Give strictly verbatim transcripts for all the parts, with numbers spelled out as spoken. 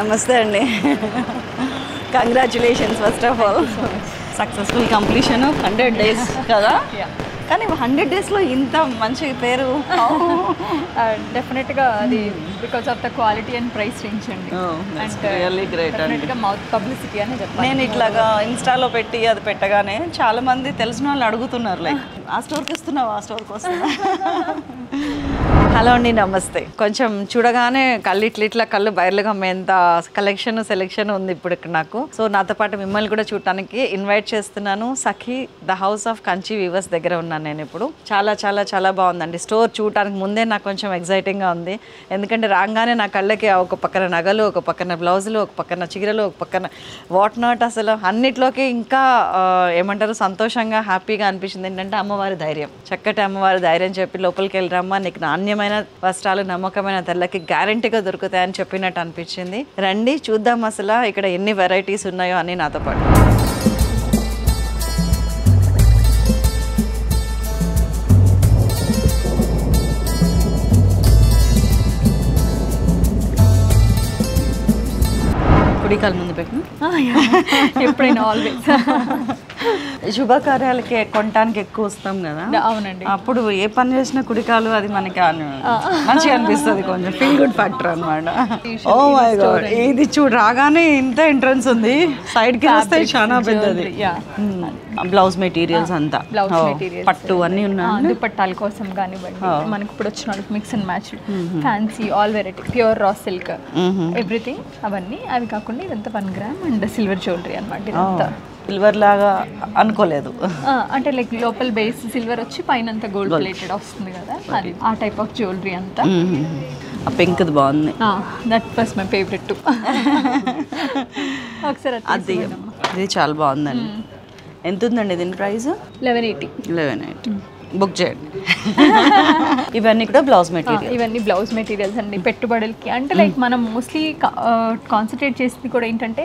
Namaste Andy. Congratulations first of all. So successful completion of one hundred days. Kada? Yeah. But one hundred days, how? Definitely because of the quality and price range. Oh, that's and, really great. Definitely mouth publicity. I have Insta. Hello and namaste. కొంచెం చూడగానే కళ్ళు ఇట్ల ఇట్ల కళ్ళు బయర్లగమేంత collection selection ఉంది ఇప్పుడు నాకు. So నాతో పాటు మిమ్మల్ని కూడా చూడడానికి ఇన్వైట్ చేస్తున్నాను. Sakhi the house of Kanchi weavers దగ్గర ఉన్నాను నేను ఇప్పుడు. చాలా చాలా చాలా బాగుందండి. స్టోర్ చూడడానికి ముందే నాకు కొంచెం ఎక్సైటింగ్ గా ఉంది. ఎందుకంటే రాంగానే నా కళ్ళకి ఒక పక్కన నగలు, ఒక పక్కన బ్లౌజులు, ఒక పక్కన చీరలు, ఒక పక్కన వాట్ నాట్ అసలు అన్నిటిలోకి ఇంకా ఏమంటారు సంతోషంగా హ్యాపీగా అనిపిస్తుంది ఏంటంటే అమ్మవారి ధైర్యం. చక్కటి అమ్మవారి ధైర్యం చెప్పి లోపలికి వెళ్ళరామ్మా నీకు నాణ్యం వస్త్రాలు నమ్మకమైన ధరలకి గ్యారెంటీగా దొరుకుతాయని చెప్పినట్టు అనిపించింది. రండి చూద్దాం అసలు ఇక్కడ ఎన్ని వెరైటీస్ ఉన్నాయో అని నాతో పాటు. కుడికాలు ముందు పెట్టు. ఎప్పుడైనా ఆల్వేస్ శుభకార్యాలకి కొనడానికి ఎక్కువ వస్తాం కదా. అవునండి. అప్పుడు ఏ పని చేసినా కుడికాలు అది మనకి మంచిగా అనిపిస్తుంది. కొంచెం ఫీల్ గుడ్ ఫ్యాక్టర్ అనమాట. ఓ మై గాడ్ ఇది చూడు రాగానే ఇంత ఎంట్రన్స్ ఉంది. సైడ్ కి వస్తే చాలా పెద్దది. బ్లౌజ్ మెటీరియల్స్ అంతా పట్టు అన్ని ఉన్నాయి. దుపట్టాల కోసం కానివ్వండి మనకి ఇప్పుడు వచ్చిన వాళ్ళకి mix and match fancy all variety pure raw silk everything అవన్నీ. అవి కాకుండా ఇదంతా one gram and silver jewellery అనమాట. ఇదంతా సిల్వర్ లాగా అనుకోలేదు అంటే లైక్ లోపల బేస్ సిల్వర్ వచ్చి పైన అంతా గోల్డ్ ప్లేటెడ్ వస్తుంది కదా అది ఆ టైప్ ఆఫ్ జ్యువెలరీ అంతా. ఆ పింక్ బాగుంది. That was my favourite too. ఒకసారి అది ఇది చాలా బాగుందండి. ఎంత ఉందండి దీని price? Eleven eighty. Eleven eighty book చేయండి. ఇవన్నీ కూడా బ్లౌజ్ మెటీరియల్. ఇవన్నీ బ్లౌజ్ మెటీరియల్స్ అండి పెట్టుబడులకి. అంటే లైక్ మనం మోస్ట్లీ కాన్సన్ట్రేట్ చేసింది కూడా ఏంటంటే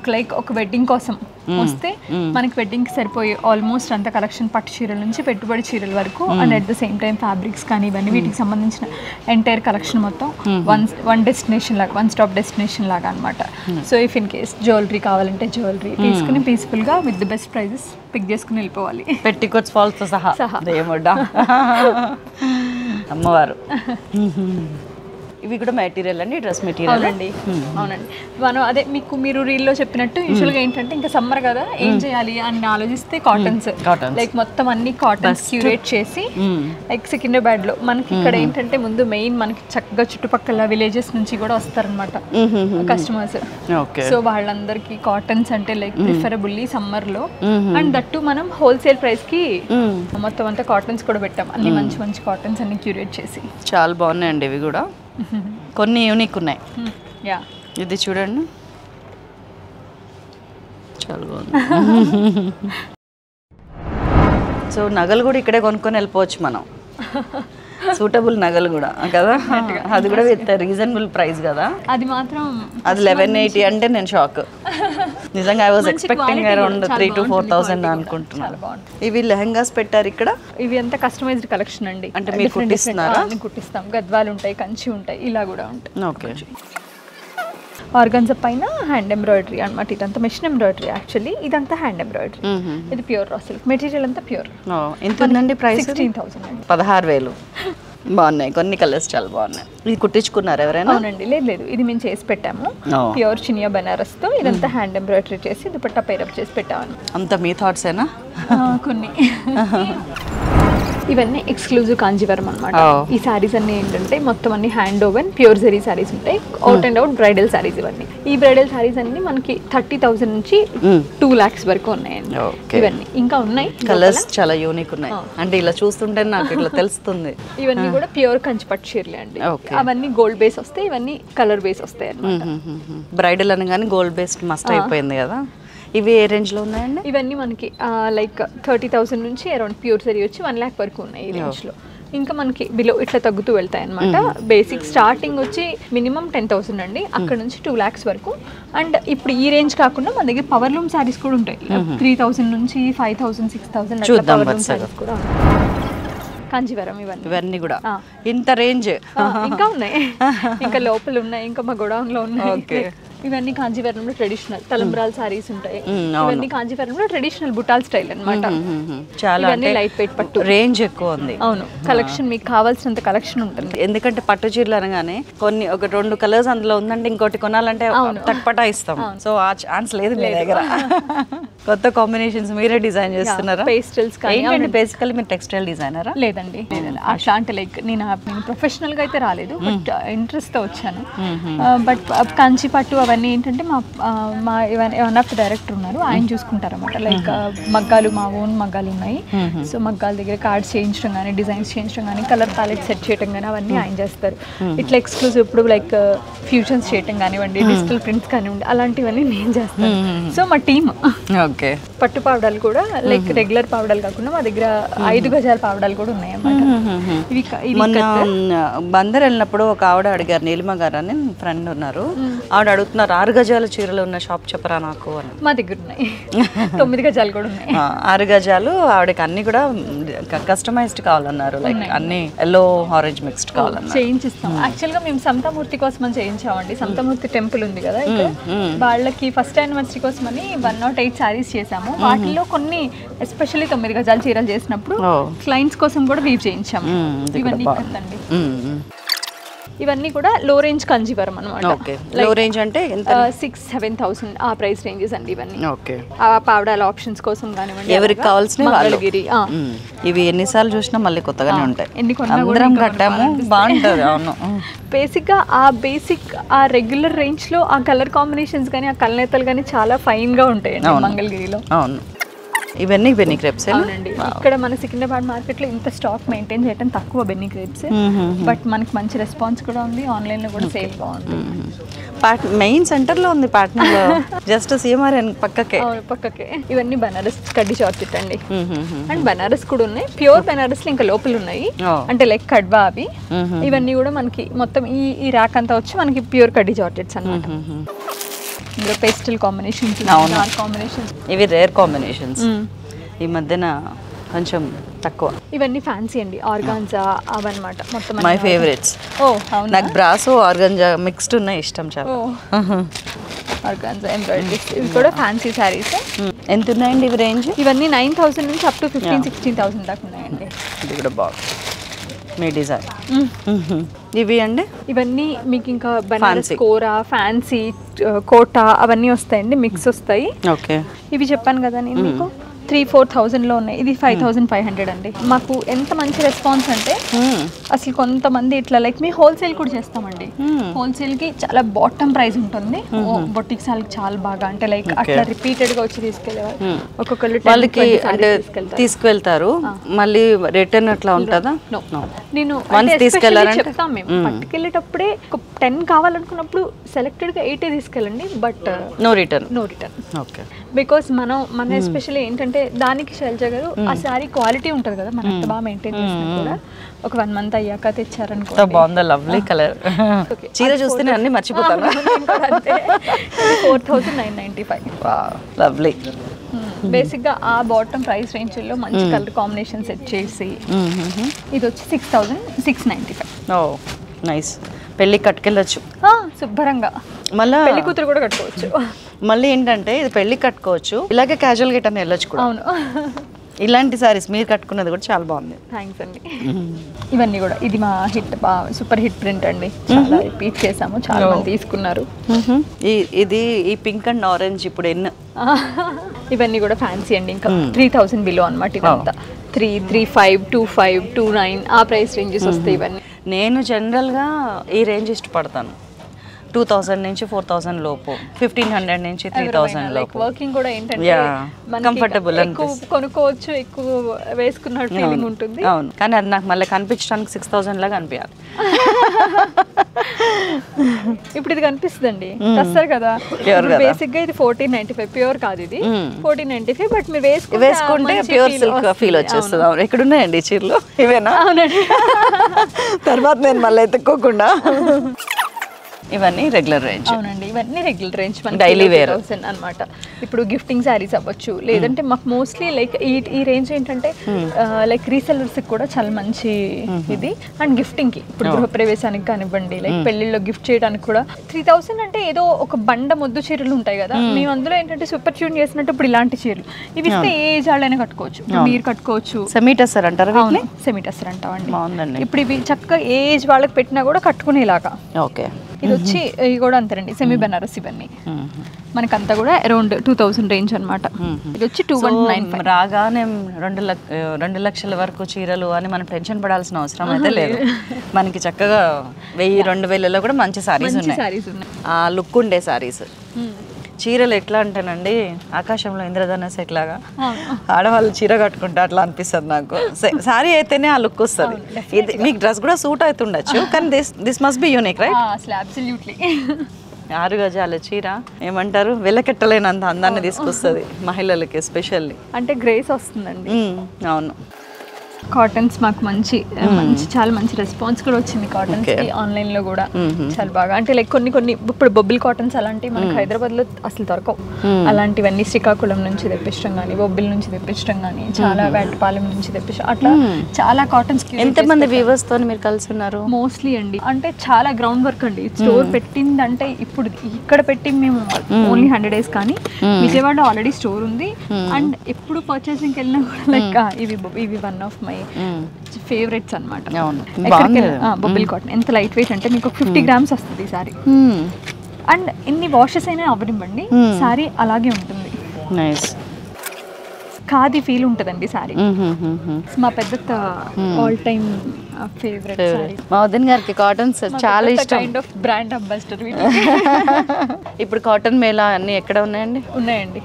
ఒక లైక్ ఒక వెడ్డింగ్ కోసం వస్తే మనకి వెడ్డింగ్ కి సరిపోయే ఆల్మోస్ట్ అంత కలెక్షన్ పట్టు చీరల నుంచి పెట్టుబడి చీరల వరకు and at the same time fabrics కానీ ఇవన్నీ వీటికి సంబంధించిన ఎంటైర్ కలెక్షన్ మొత్తం వన్ వన్ డెస్టినేషన్ లాగా వన్ స్టాప్ డెస్టినేషన్ లాగా అనమాట. So if in case jewellery కావాలంటే జ్యువెలరీ తీసుకుని పీస్ఫుల్ గా with the best prices pick చేసుకుని వెళ్ళిపోవాలి. పెట్టికోట్స్ ఫాల్స్ సహా అమ్మవారు. ఇవి కూడా మెటీరియల్ అండి డ్రెస్ మెటీరియల్ అండి. అవునండి. మనం అదే మీకు మీరు రీల్లో చెప్పినట్టు యూజువల్గా ఏంటంటే ఇంకా సమ్మర్ కదా ఏం చేయాలి అని ఆలోచిస్తే కాటన్స్ లైక్ మొత్తం అన్ని కాటన్స్ క్యూరేట్ చేసి లైక్ సికింద్రాబాద్ లో మనకి ఇక్కడ ఏంటంటే ముందు మెయిన్ మనకి చక్కగా చుట్టుపక్కల విలేజెస్ నుంచి కూడా వస్తారనమాట కస్టమర్స్. సో వాళ్ళందరికీ కాటన్స్ అంటే లైక్ ప్రిఫరబుల్లీ సమ్మర్ లో అండ్ దట్టు మనం హోల్సేల్ ప్రైస్ కి మొత్తం అంతా కాటన్స్ కూడా పెట్టాం. అన్ని మంచి మంచి కాటన్స్ అన్ని క్యూరేట్ చేసి చాలా బాగున్నాయండి. ఇవి కూడా కొన్ని యూనిక్ ఉన్నాయి. ఇది చూడండి చాలా బాగుంది. సో నగలు కూడా ఇక్కడే కొనుక్కొని వెళ్ళిపోవచ్చు మనం. సూటబుల్ నగలు కూడా కదా. అది కూడా విత్ రీజనబుల్ ప్రైస్ కదా. అది మాత్రం అది లెవెన్ ఎయిటీ అంటే నేను షాక్ నిజంగా. I was expecting around three to four thousand అనుకుంటున్నాను. ఇవి లెహంగాస్ పెట్టారు ఇక్కడ. ఇవి అంతా కస్టమైజ్డ్ కలెక్షన్ అండి. అంటే మీరు కుట్టిస్తున్నారా? కుట్టిస్తాం. గద్వాలు ఉంటాయి, కంచి ఉంటాయి, ఇలా కూడా ఉంటాయి. ఓకే. ఆర్గన్జా పైన హ్యాండ్ ఎంబ్రాయిడరీ అనమాట. ఇదంతా మెషిన్ ఎంబ్రాయిడరీ యాక్చువల్లీ. ఇదంతా హ్యాండ్ ఎంబ్రాయిడరీ. ఇది ప్యూర్ రా సిల్క్ మెటీరియల్ అంతా ప్యూర్. ఎంత ఉందండి ప్రైస్? Sixteen thousand. పదహారు వేలు. బాగున్నాయి. కొన్ని కలర్స్ చాలా బాగున్నాయి. ఇది కుట్టించుకున్నారు ఎవరైనా? అవునండి. లేదు లేదు ఇది మేము చేసి పెట్టాము ప్యూర్ చినియా బనారస్ తో. ఇదంతా హ్యాండ్ ఎంబ్రాయిడరీ చేసి దుపట్టా పేరప్ చేసి పెట్టాము. అంత మీ థాట్స్ ఏనా? కొన్ని ఇవన్నీ ఎక్స్క్లూజివ్ కాంజీవరం అనమాట. ఈ సారీస్ అన్ని ఏంటంటే మొత్తం అన్ని hand woven pure zari saris ఉంటాయి. Out and out bridal saris ఇవన్నీ. ఈ బ్రైడల్ సారీస్ అన్ని మనకి థర్టీ థౌసండ్ నుంచి టూ లాక్స్ వరకు ఉన్నాయండి. ఇవన్నీ ఇంకా ఉన్నాయి. కలర్స్ చాలా యూనిక్ ఉన్నాయి. అంటే ఇలా చూస్తుంటే నాకు ఇట్లా తెలుస్తుంది. ఇవన్నీ కూడా ప్యూర్ కంచిపట్టు చీరలే అండి. అవన్నీ గోల్డ్ బేస్ వస్తాయి, ఇవన్నీ కలర్ బేస్ వస్తాయి అనమాట. బ్రైడల్ అని కానీ గోల్డ్ బేస్డ్ మస్ట్ అయిపోయింది కదా. ఇవి ఏ రేంజ్ లో ఉన్నాయండి? ఇవన్నీ మనకి లైక్ థర్టీ థౌసండ్ నుంచి అరౌండ్ ప్యూర్ సరీ వచ్చి వన్ ల్యాక్ వరకు ఉన్నాయి ఈ రేంజ్ లో. ఇంకా మనకి బిలో ఇట్లా తగ్గుతూ వెళ్తాయి అనమాట. బేసిక్ స్టార్టింగ్ వచ్చి మినిమం టెన్ థౌసండ్ అండి. అక్కడ నుంచి టూ ల్యాక్స్ వరకు. అండ్ ఇప్పుడు ఈ రేంజ్ కాకుండా మన దగ్గర పవర్ లూమ్ సారీస్ కూడా ఉంటాయి. త్రీ థౌసండ్ నుంచి five thousand six thousand power loom saris కూడా కాంజీవరం. ఇవన్నీ ఇవన్నీ కూడా ఇంత రేంజ్. ఇంకా ఉన్నాయి, ఇంకా లోపల ఉన్నాయి, ఇంకా మా గోడౌన్ లో ఉన్నాయి. ఇవన్నీ కాంజీవరంలో ట్రెడిషనల్ తలంబ్రాల్ సారీస్ ఉంటాయి. ఇవన్నీ కాంజీవరంలో ట్రెడిషనల్ బుటాల్ స్టైల్ అన్నమాట. చాలా అంటే లైట్ వెయిట్ పట్టు రేంజ్ ఎక్కువ ఉంది. అవును, కలెక్షన్ మీకు కావాల్సినంత కలెక్షన్ ఉంటుంది. ఎందుకంటే పట్టు చీరలు అనగానే కొన్ని ఒక రెండు కలర్స్ అందులో ఉందంటే ఇంకోటి కొనాలంటే తట్పటా ఇస్తాం. సో ఆ ఛాన్స్ లేదు మీ దగ్గర. కొత్త కాంబినేషన్స్ మీరే డిజైన్ చేస్తున్నారా? పేస్టల్స్ కానీ బేసికల్లీ మీరు టెక్స్టైల్ డిజైనరా? లేదండి, అట్లా అంటే లైక్ నేను ప్రొఫెషనల్ గా అయితే రాలేదు, బట్ ఇంట్రెస్ట్ తో వచ్చాను. బట్ కంచి పట్టు అవన్నీ ఏంటంటే మా మా వన్ ఆఫ్ ద డైరెక్టర్ ఉన్నారు, ఆయన చూసుకుంటారు అనమాట. లైక్ మగ్గాలు, మా ఓన్ మగ్గాలు ఉన్నాయి. సో మగ్గాల దగ్గర కార్డ్స్ చేయించడం కానీ, డిజైన్స్ చేయించడం కానీ, కలర్ ప్యాలెట్ సెట్ చేయడం కానీ అవన్నీ ఆయన చేస్తారు. ఇట్లా ఎక్స్క్లూజివ్ ఇప్పుడు లైక్ ఫ్యూజన్స్ చేయడం కానివ్వండి, డిజిటల్ ప్రింట్స్ కానివ్వండి, అలాంటివన్నీ నేను చేస్తాను. సో మా టీమ్ పట్టు పావడాలు కూడా లైక్ రెగ్యులర్ పావడాలు కాకుండా మా దగ్గర ఐదు గజాల పావడాలు కూడా ఉన్నాయి అన్నమాట. బందర్ వెళ్ళినప్పుడు ఒక ఆవిడ అడిగారు, నీలిమ గారు అని ఫ్రెండ్ ఉన్నారు, ఆవిడ అడుగుతున్నారు ఆరు గజాల చీరలు ఉన్న షాప్ చెప్పరా నాకు అని. మా దగ్గర ఉన్నాయి, తొమ్మిది గజాలు కూడా ఉన్నాయి. ఆరు గజాలు ఆవిడకి అన్ని కూడా కస్టమైజ్డ్ కావాలన్నారు, లైక్ అన్ని ఎల్లో ఆరెంజ్ మిక్స్డ్ కావాలన్నారు. చేయించిస్తాం. యాక్చువల్ గా మేము సంతామూర్తి కోసం అని చేయించామండి. సంతామూర్తి టెంపుల్ ఉంది కదా, వాళ్ళకి ఫస్ట్ యానివర్సరీ కోసం అని వన్ నాట్ ఎయిట్ సారీస్ చేసాము. వాటిలో కొన్ని ఎస్పెషల్లీ తొమ్మిది గజాల చీరలు చేసినప్పుడు క్లయింట్స్ కోసం కూడా వీవ్ చేయించాము. ఇవన్నీ కదండి, ఇవన్నీ కూడా లో రేంజ్ కంజీవరం అనమాట. లో రేంజ్ అంటే సిక్స్ సెవెన్ థౌసండ్ ఆ ప్రైస్ రేంజెస్ అండి ఇవన్నీ. ఆ పావడాల ఆప్షన్స్ కోసం కానివ్వండి, ఎవరికి కావాల్సిన వాళ్ళగిరి ఇవి ఎన్నిసార్లు చూసినా మళ్ళీ కొత్తగానే ఉంటాయి. ఎన్ని కొందరం కట్టాము బాగుంటుంది. అవును, బేసిక్గా ఆ బేసిక్ ఆ రెగ్యులర్ రేంజ్లో ఆ కలర్ కాంబినేషన్స్ కానీ ఆ కలనేతలు కానీ చాలా ఫైన్గా ఉంటాయండి మంగళగిరిలో. అవును, ఇవన్నీ బెన్నీ క్రేప్స్ అండి. ఇక్కడ మన సికింద్రాబాద్ మార్కెట్ లో ఇంత స్టాక్ మెయింటైన్ చేయడం తక్కువ బెన్నీ క్రేప్స్, బట్ మనకి మంచి రెస్పాన్స్ కూడా ఉంది. ఆన్లైన్ లో కూడా సేల్ బాగుంది. మెయిన్ సెంటర్ లో ఉంది పాట్నా లో, జస్ట్ సీఎంఆర్ఎన్ పక్కకే పక్కకే. ఇవన్నీ బనారస్ కడ్డీ జాకెట్ అండి, అండ్ బనారస్ కూడా ఉన్నాయి. ప్యూర్ బనారస్ లో ఇంకా లోపల ఉన్నాయి అంటే లైక్ కడ్వా అవి. ఇవన్నీ కూడా మనకి మొత్తం ఈ ఈ ర్యాక్ అంతా వచ్చి మనకి ప్యూర్ కడ్డీ జాకెట్స్ అన్నమాట. ఇందులో పేస్టల్ కాంబినేషన్స్, డార్క్ కాంబినేషన్స్, ఇవి రేర్ కాంబినేషన్స్ ఈ మధ్యన కొంచెం తక్కువ. ఇవన్నీ ఫ్యాన్సీ అండి, ఆర్గాన్జా అవన్నమాట మొత్తం మై ఫేవరెట్స్. ఓ అవును, నాకు బ్రాసో ఆర్గాన్జా మిక్స్డ్ ఉన్నాయి ఇష్టం చాలా. ఆర్గాన్జా ఎంబ్రాయిడరీస్ ఇవి కూడా ఫ్యాన్సీ సారీస్. ఎంత ఉన్నాయండి ఇవి రేంజ్? ఇవన్నీ నైన్ థౌసండ్ నుంచి up to fifteen sixteen thousand దాకా ఉన్నాయండి. ఇది కూడా బాగుంది మీ డిజైన్. ఇవి అండి ఇవన్నీ మీకు ఇంకా బనారస్ కోరా, ఫ్యాన్సీ, కోటా అవన్నీ వస్తాయండి, మిక్స్ వస్తాయి. ఓకే, ఇవి చెప్పాను కదా నేను మీకు త్రీ ఫోర్ థౌజండ్ లో ఉన్నాయి. ఇది ఫైవ్ థౌసండ్ ఫైవ్ హండ్రెడ్ అండి. మాకు ఎంత మంచి రెస్పాన్స్ అంటే అసలు కొంతమంది ఇట్లా లైక్ మీ హోల్సేల్ కూడా చేస్తామండి. హోల్సేల్ కి చాలా బాటమ్ ప్రైస్ ఉంటుంది, బొటిక్స్ వాళ్ళకి చాలా బాగా అంటే లైక్ అట్లా రిపీటెడ్ గా వచ్చి తీసుకెళ్లేవారు. ఒక్కొక్కరు వాళ్ళకి తీసుకెళ్తారు, మళ్ళీ రిటర్న్ అట్లా ఉంటుందా? నేను చెప్తాం మేము పట్టుకెళ్ళేటప్పుడే టెన్ కావాలనుకున్నప్పుడు సెలెక్టెడ్ గా ఎయిటే తీసుకెళ్ళండి, but no return no return because మనం మన ఎస్పెషల్లీ ఏంటంటే అంటే దానికి శైలజ గారు ఆ సారీ క్వాలిటీ ఉంటుంది కదా, మనం అంత బాగా మెయింటైన్ చేసినా కూడా ఒక వన్ మంత్ అయ్యాక తెచ్చారనుకో. బాగుంది, లవ్లీ కలర్. చీర చూస్తేనే అన్ని మర్చిపోతాను. Four thousand nine ninety five lovely. బేసిక్గా ఆ బాటమ్ ప్రైస్ రేంజ్లో మంచి కలర్ కాంబినేషన్ సెట్ చేసి ఇది వచ్చి six thousand six ninety five. Oh nice, పెళ్ళి కట్టుకెళ్ళచ్చు శుభ్రంగా, మళ్ళీ పెళ్లి కూతురు కూడా కట్టుకోవచ్చు. మళ్ళీ ఏంటంటే ఇది పెళ్లి కట్టుకోవచ్చు, ఇలాగే క్యాజువల్ గా ఇట్లా వెళ్ళొచ్చు కూడా. అవును, ఇలాంటి సారీస్ మీరు కట్టుకున్నది కూడా చాలా బాగుంది. థ్యాంక్స్ అండి. ఇవన్నీ కూడా ఇది మా హిట్ సూపర్ హిట్ ప్రింట్ అండి, చాలా రిపీట్ చేసాము, చాలా మంది తీసుకున్నారు. ఇది ఈ పింక్ అండ్ ఆరెంజ్ ఇప్పుడు ఎన్నో. ఇవన్నీ కూడా ఫ్యాన్సీ అండి, ఇంకా త్రీ థౌసండ్ బిలో అనమాట. ఇవంతా three three five two five two nine ఆ ప్రైస్ రేంజెస్ వస్తాయి. ఇవన్నీ నేను జనరల్గా ఈ రేంజ్ ఇష్టపడతాను, టూ థౌసండ్ నుంచి ఫోర్ థౌసండ్ లోపు, ఫిఫ్టీన్ హండ్రెడ్ నుంచి త్రీ థౌసండ్ లోపు. వర్కింగ్ కూడా ఏంటంటే కంఫర్టబుల్ అనిపిస్తుంది, కొనుక్కోవచ్చు, ఎక్కువ వేసుకున్నట్టు ఫీలింగ్ ఉంటుంది. అవును, కానీ అది నాకు మళ్ళీ కనిపించడానికి సిక్స్ థౌసండ్ లాగా అనిపించాలి. ఇప్పుడు ఇది కనిపిస్తుందండి వస్తారు కదా, బేసిక్ గా ఇది ఫోర్టీన్ నైన్టీ ఫైవ్ ప్యూర్ కాదు, ఇది ఫోర్టీన్ నైన్టీ ఫైవ్ బట్ మీరు వేసుకుంటే ప్యూర్ సిల్క్ ఫీల్ వచ్చేస్తుంది. అవును, ఎక్కడున్నాయండి చీరలు ఇవేనా? అవునండి, తర్వాత నేను మళ్ళీ ఎత్తుక్కోకుండా ఇవన్నీ రెగ్యులర్ రేంజ్. అవునండి, ఇవన్నీ రెగ్యులర్ రేంజ్ మన డైలీ వేర్ అన్నమాట. ఇప్పుడు గిఫ్టింగ్ సారీస్ అవ్వచ్చు, లేదంటే మాకు మోస్ట్లీ లైక్ ఈ ఈ రేంజ్ ఏంటంటే లైక్ రీసెల్లర్స్ కి కూడా చాలా మంచి ఇది. అండ్ గిఫ్టింగ్ కి ఇప్పుడు గృహ ప్రవేశానికి కానివ్వండి, లైక్ పెళ్లిలో గిఫ్ట్ చేయడానికి కూడా త్రీ థౌసండ్ అంటే ఏదో ఒక బండ ముద్దు చీరలు ఉంటాయి కదా, మేము అందులో ఏంటంటే సూపర్ ట్యూన్ చేసినట్టు ఇప్పుడు ఇలాంటి చీరలు ఇవి ఇస్తే ఏ జాడైనా కట్టుకోవచ్చు, మీరు కట్టుకోవచ్చు. సెమీటసర్ అంటారు, సెమీటసర్ అంటామండి. ఇప్పుడు ఇవి చక్కగా ఏ ఏజ్ వాళ్ళకి పెట్టినా కూడా కట్టుకునేలాగా. ఓకే, ఇది వచ్చి ఇవి కూడా అంతేనండి, సెమీ బెనారస్ ఇవన్నీ మనకంతా కూడా అరౌండ్ టూ థౌసండ్ రేంజ్ అనమాట. ఇది వచ్చి టూ వన్ నైన్ రాగానే రెండు లక్ష రెండు లక్షల వరకు చీరలు అని మనం టెన్షన్ పడాల్సిన అవసరం అయితే లేదు. మనకి చక్కగా వెయ్యి రెండు వేలలో కూడా మంచి సారీస్ ఉన్నాయి, ఆ లుక్ ఉండే సారీస్. చీరలు ఎట్లా అంటేనండి ఆకాశంలో ఇంద్రధనస్సు ఎట్లాగా ఆడవాళ్ళు చీర కట్టుకుంటే అట్లా అనిపిస్తుంది నాకు. సారీ అయితేనే ఆ లుక్ వస్తుంది. ఇది మీకు డ్రెస్ కూడా సూట్ అవుతుండొచ్చు, కానీ this this must be unique right. Absolutely. ఆరు గజాల చీర ఏమంటారు వెలకెట్టలేనంత అందాన్ని తీసుకొస్తుంది మహిళలకి ఎస్పెషల్లీ, అంటే గ్రేస్ వస్తుందండి. అవును, కాటన్స్ మాకు మంచి మంచి చాలా మంచి రెస్పాన్స్ కూడా వచ్చింది కాటన్స్ కి ఆన్లైన్ లో కూడా చాలా బాగా. అంటే లైక్ కొన్ని కొన్ని ఇప్పుడు బొబ్బిల్ కాటన్స్ అలాంటివి మనకి హైదరాబాద్ లో అసలు దొరకవు, అలాంటివన్నీ శ్రీకాకుళం నుంచి తెప్పించడం కానీ, బొబ్బిల్ నుంచి తెప్పించడం కానీ, చాలా వేటపాలెం నుంచి తెప్పించడం అట్లా చాలా కాటన్స్. ఎంతమంది వ్యూవర్స్ తో మీరు కలిసి ఉన్నారు? మోస్ట్లీ అండి, అంటే చాలా గ్రౌండ్ వర్క్ అండి. స్టోర్ పెట్టింది అంటే ఇప్పుడు ఇక్కడ పెట్టి మేము ఓన్లీ హండ్రెడ్ డేస్ కానీ విజయవాడ ఆల్రెడీ స్టోర్ ఉంది. అండ్ ఎప్పుడు పర్చేసింగ్ వెళ్ళినా కూడా లైక్ ఇవి ఇవి వన్ ఆఫ్ మై ఫేవరెట్స్ అన్నమాట. బొబ్బిల్ కాటన్ ఎంత లైట్ వెయిట్ అంటే మీకు ఫిఫ్టీ గ్రామ్స్ వస్తుంది సారీ, అండ్ ఎన్ని వాషెస్ అయినా అవనివ్వండి సారీ అలాగే ఉంటుంది. ఖాదీ ఫీల్ ఉంటుందండి సారీ, మా పెద్ద ఆల్ టైమ్ ఫేవరెట్ సారీ. మా వదిన గారికి కాటన్స్ చాలా ఇష్టం, కైండ్ ఆఫ్ బ్రాండ్ అంబాసిడర్. ఇప్పుడు కాటన్ మేళా అన్ని ఎక్కడ ఉన్నాయండి? ఉన్నాయండి,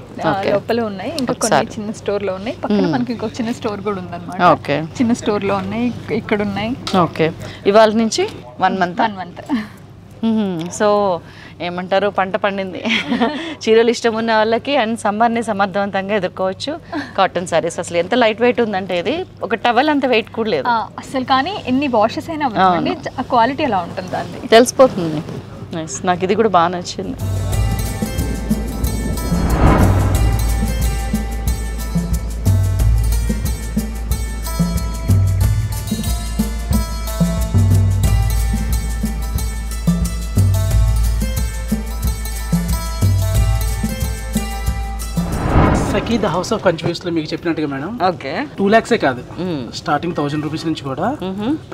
లోపల ఉన్నాయి, ఇంకా కొన్ని చిన్న స్టోర్ లో ఉన్నాయి, పక్కన మనకి ఇంకొక చిన్న స్టోర్ కూడా ఉందన్నమాట. ఓకే, చిన్న స్టోర్ లో ఉన్నాయి, ఇక్కడ ఉన్నాయి. ఓకే, ఇవాళ నుంచి one month one month so ఏమంటారు పంట పండింది. చీరలు ఇష్టం ఉన్న వాళ్ళకి అండ్ సమ్మర్ని సమర్థవంతంగా ఎదుర్కోవచ్చు కాటన్ సారీస్. అసలు ఎంత లైట్ వెయిట్ ఉందంటే ఇది ఒక టవల్ అంత వెయిట్ కూడా లేదు అసలు, కానీ ఎన్ని వాషెస్ అయినా క్వాలిటీ ఎలా ఉంటుందండి తెలిసిపోతుంది. నాకు ఇది కూడా బాగా నచ్చింది. Sakhi the house of Kanchi weaves లో మీకు చెప్పినట్టుగా మేడం టూ లాక్స్ ఏ కాదు, స్టార్టింగ్ థౌసండ్ రూపీస్ నుంచి కూడా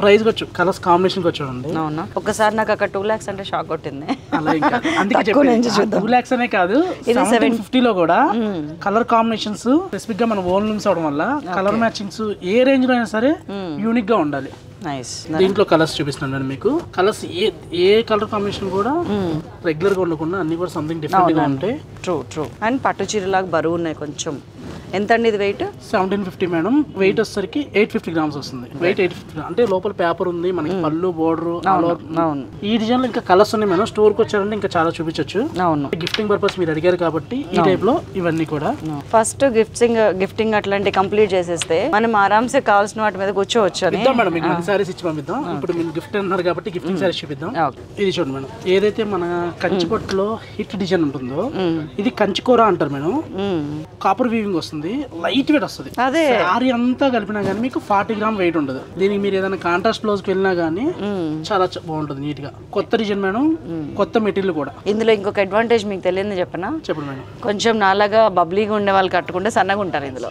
ప్రైస్ వచ్చు, కలర్స్ కాంబినేషన్ వచ్చు. అవునా, ఒకసారి నాకు అక్కడ టూ లాక్స్ అంటే షాక్ కొట్టింది. టూ లాక్స్ అనే కాదు, సెవెన్ ఫిఫ్టీ లో కూడా కలర్ కాంబినేషన్స్ స్పెసిఫిక్ గా మన ఓన్ లూమ్స్ అవడం వల్ల కలర్ మ్యాచింగ్స్ ఏ రేంజ్ లో అయినా సరే యూనిక్ గా ఉండాలి. దీంట్లో కలర్స్ చూపిస్తున్నాను మేడం మీకు. కలర్స్ ఏ ఏ కలర్ కాంబినేషన్ కూడా రెగ్యులర్ గా ఉండకుండా అన్ని కూడా సంథింగ్ డిఫరెంట్ గా ఉంటాయి. True true. అండ్ పట్టు చీరలాగా బరువు ఉన్నాయి కొంచెం. ఎంత అండి ఇది weight? Seventeen fifty madam. Weight వచ్చేసరికి ఎయిట్ ఫిఫ్టీ గ్రామ్స్ వస్తుంది. వెయిట్ ఎయిట్ ఫిఫ్టీ అంటే లోపల పేపర్ ఉంది మనకి, పళ్ళు బోర్డర్. ఈ డిజైన్ లో ఇంకా కలర్స్ ఉన్నాయి మేడం, స్టోర్ కి వచ్చారంటే ఇంకా చాలా చూపించవచ్చు. అవును, గిఫ్టింగ్ పర్పస్ మీరు అడిగారు కాబట్టి ఈ టైప్ లో ఇవన్నీ కూడా ఫస్ట్ గిఫ్టింగ్ గిఫ్టింగ్ అట్లాంటి కంప్లీట్ చేసేస్తే మనం ఆరామ్సే కావాల్సిన వాటి మీద కూర్చోవచ్చు. ఇద్దాం మేడం, మీకు అన్ని సారీస్ ఇచ్చి పంపిద్దాం. ఇప్పుడు మీరు గిఫ్ట్ అన్నారు కాబట్టి గిఫ్టింగ్ సారీస్ చూపిద్దాం. ఇది చూడండి మేడం, ఏదైతే మన కంచిపట్టులో హిట్ డిజైన్ ఉంటుందో ఇది కంచికూర అంటారు మేడం. కాపర్ వీవింగ్ వస్తుంది, లైట్ వెయిట్ వస్తుంది. అదే సారీ అంతా కలిపినా గానీ మీకు ఫార్టీ గ్రామ్ వెయిట్ ఉండదు. దీనికి మీరు ఏదైనా కాంట్రాస్ట్ బ్లౌజ్ కి వెళ్ళినా గానీ చాలా బాగుంటుంది, నీట్ గా. కొత్త డిజైన్ మేడం, కొత్త మెటీరియల్ కూడా. ఇందులో ఇంకొక అడ్వాంటేజ్ మీకు తెలియదు చెప్పనా? చెప్పండి మేడం. కొంచెం నాలాగా బబ్లీగా ఉండే వాళ్ళు కట్టుకుంటే సన్నగా ఉంటారు. ఇందులో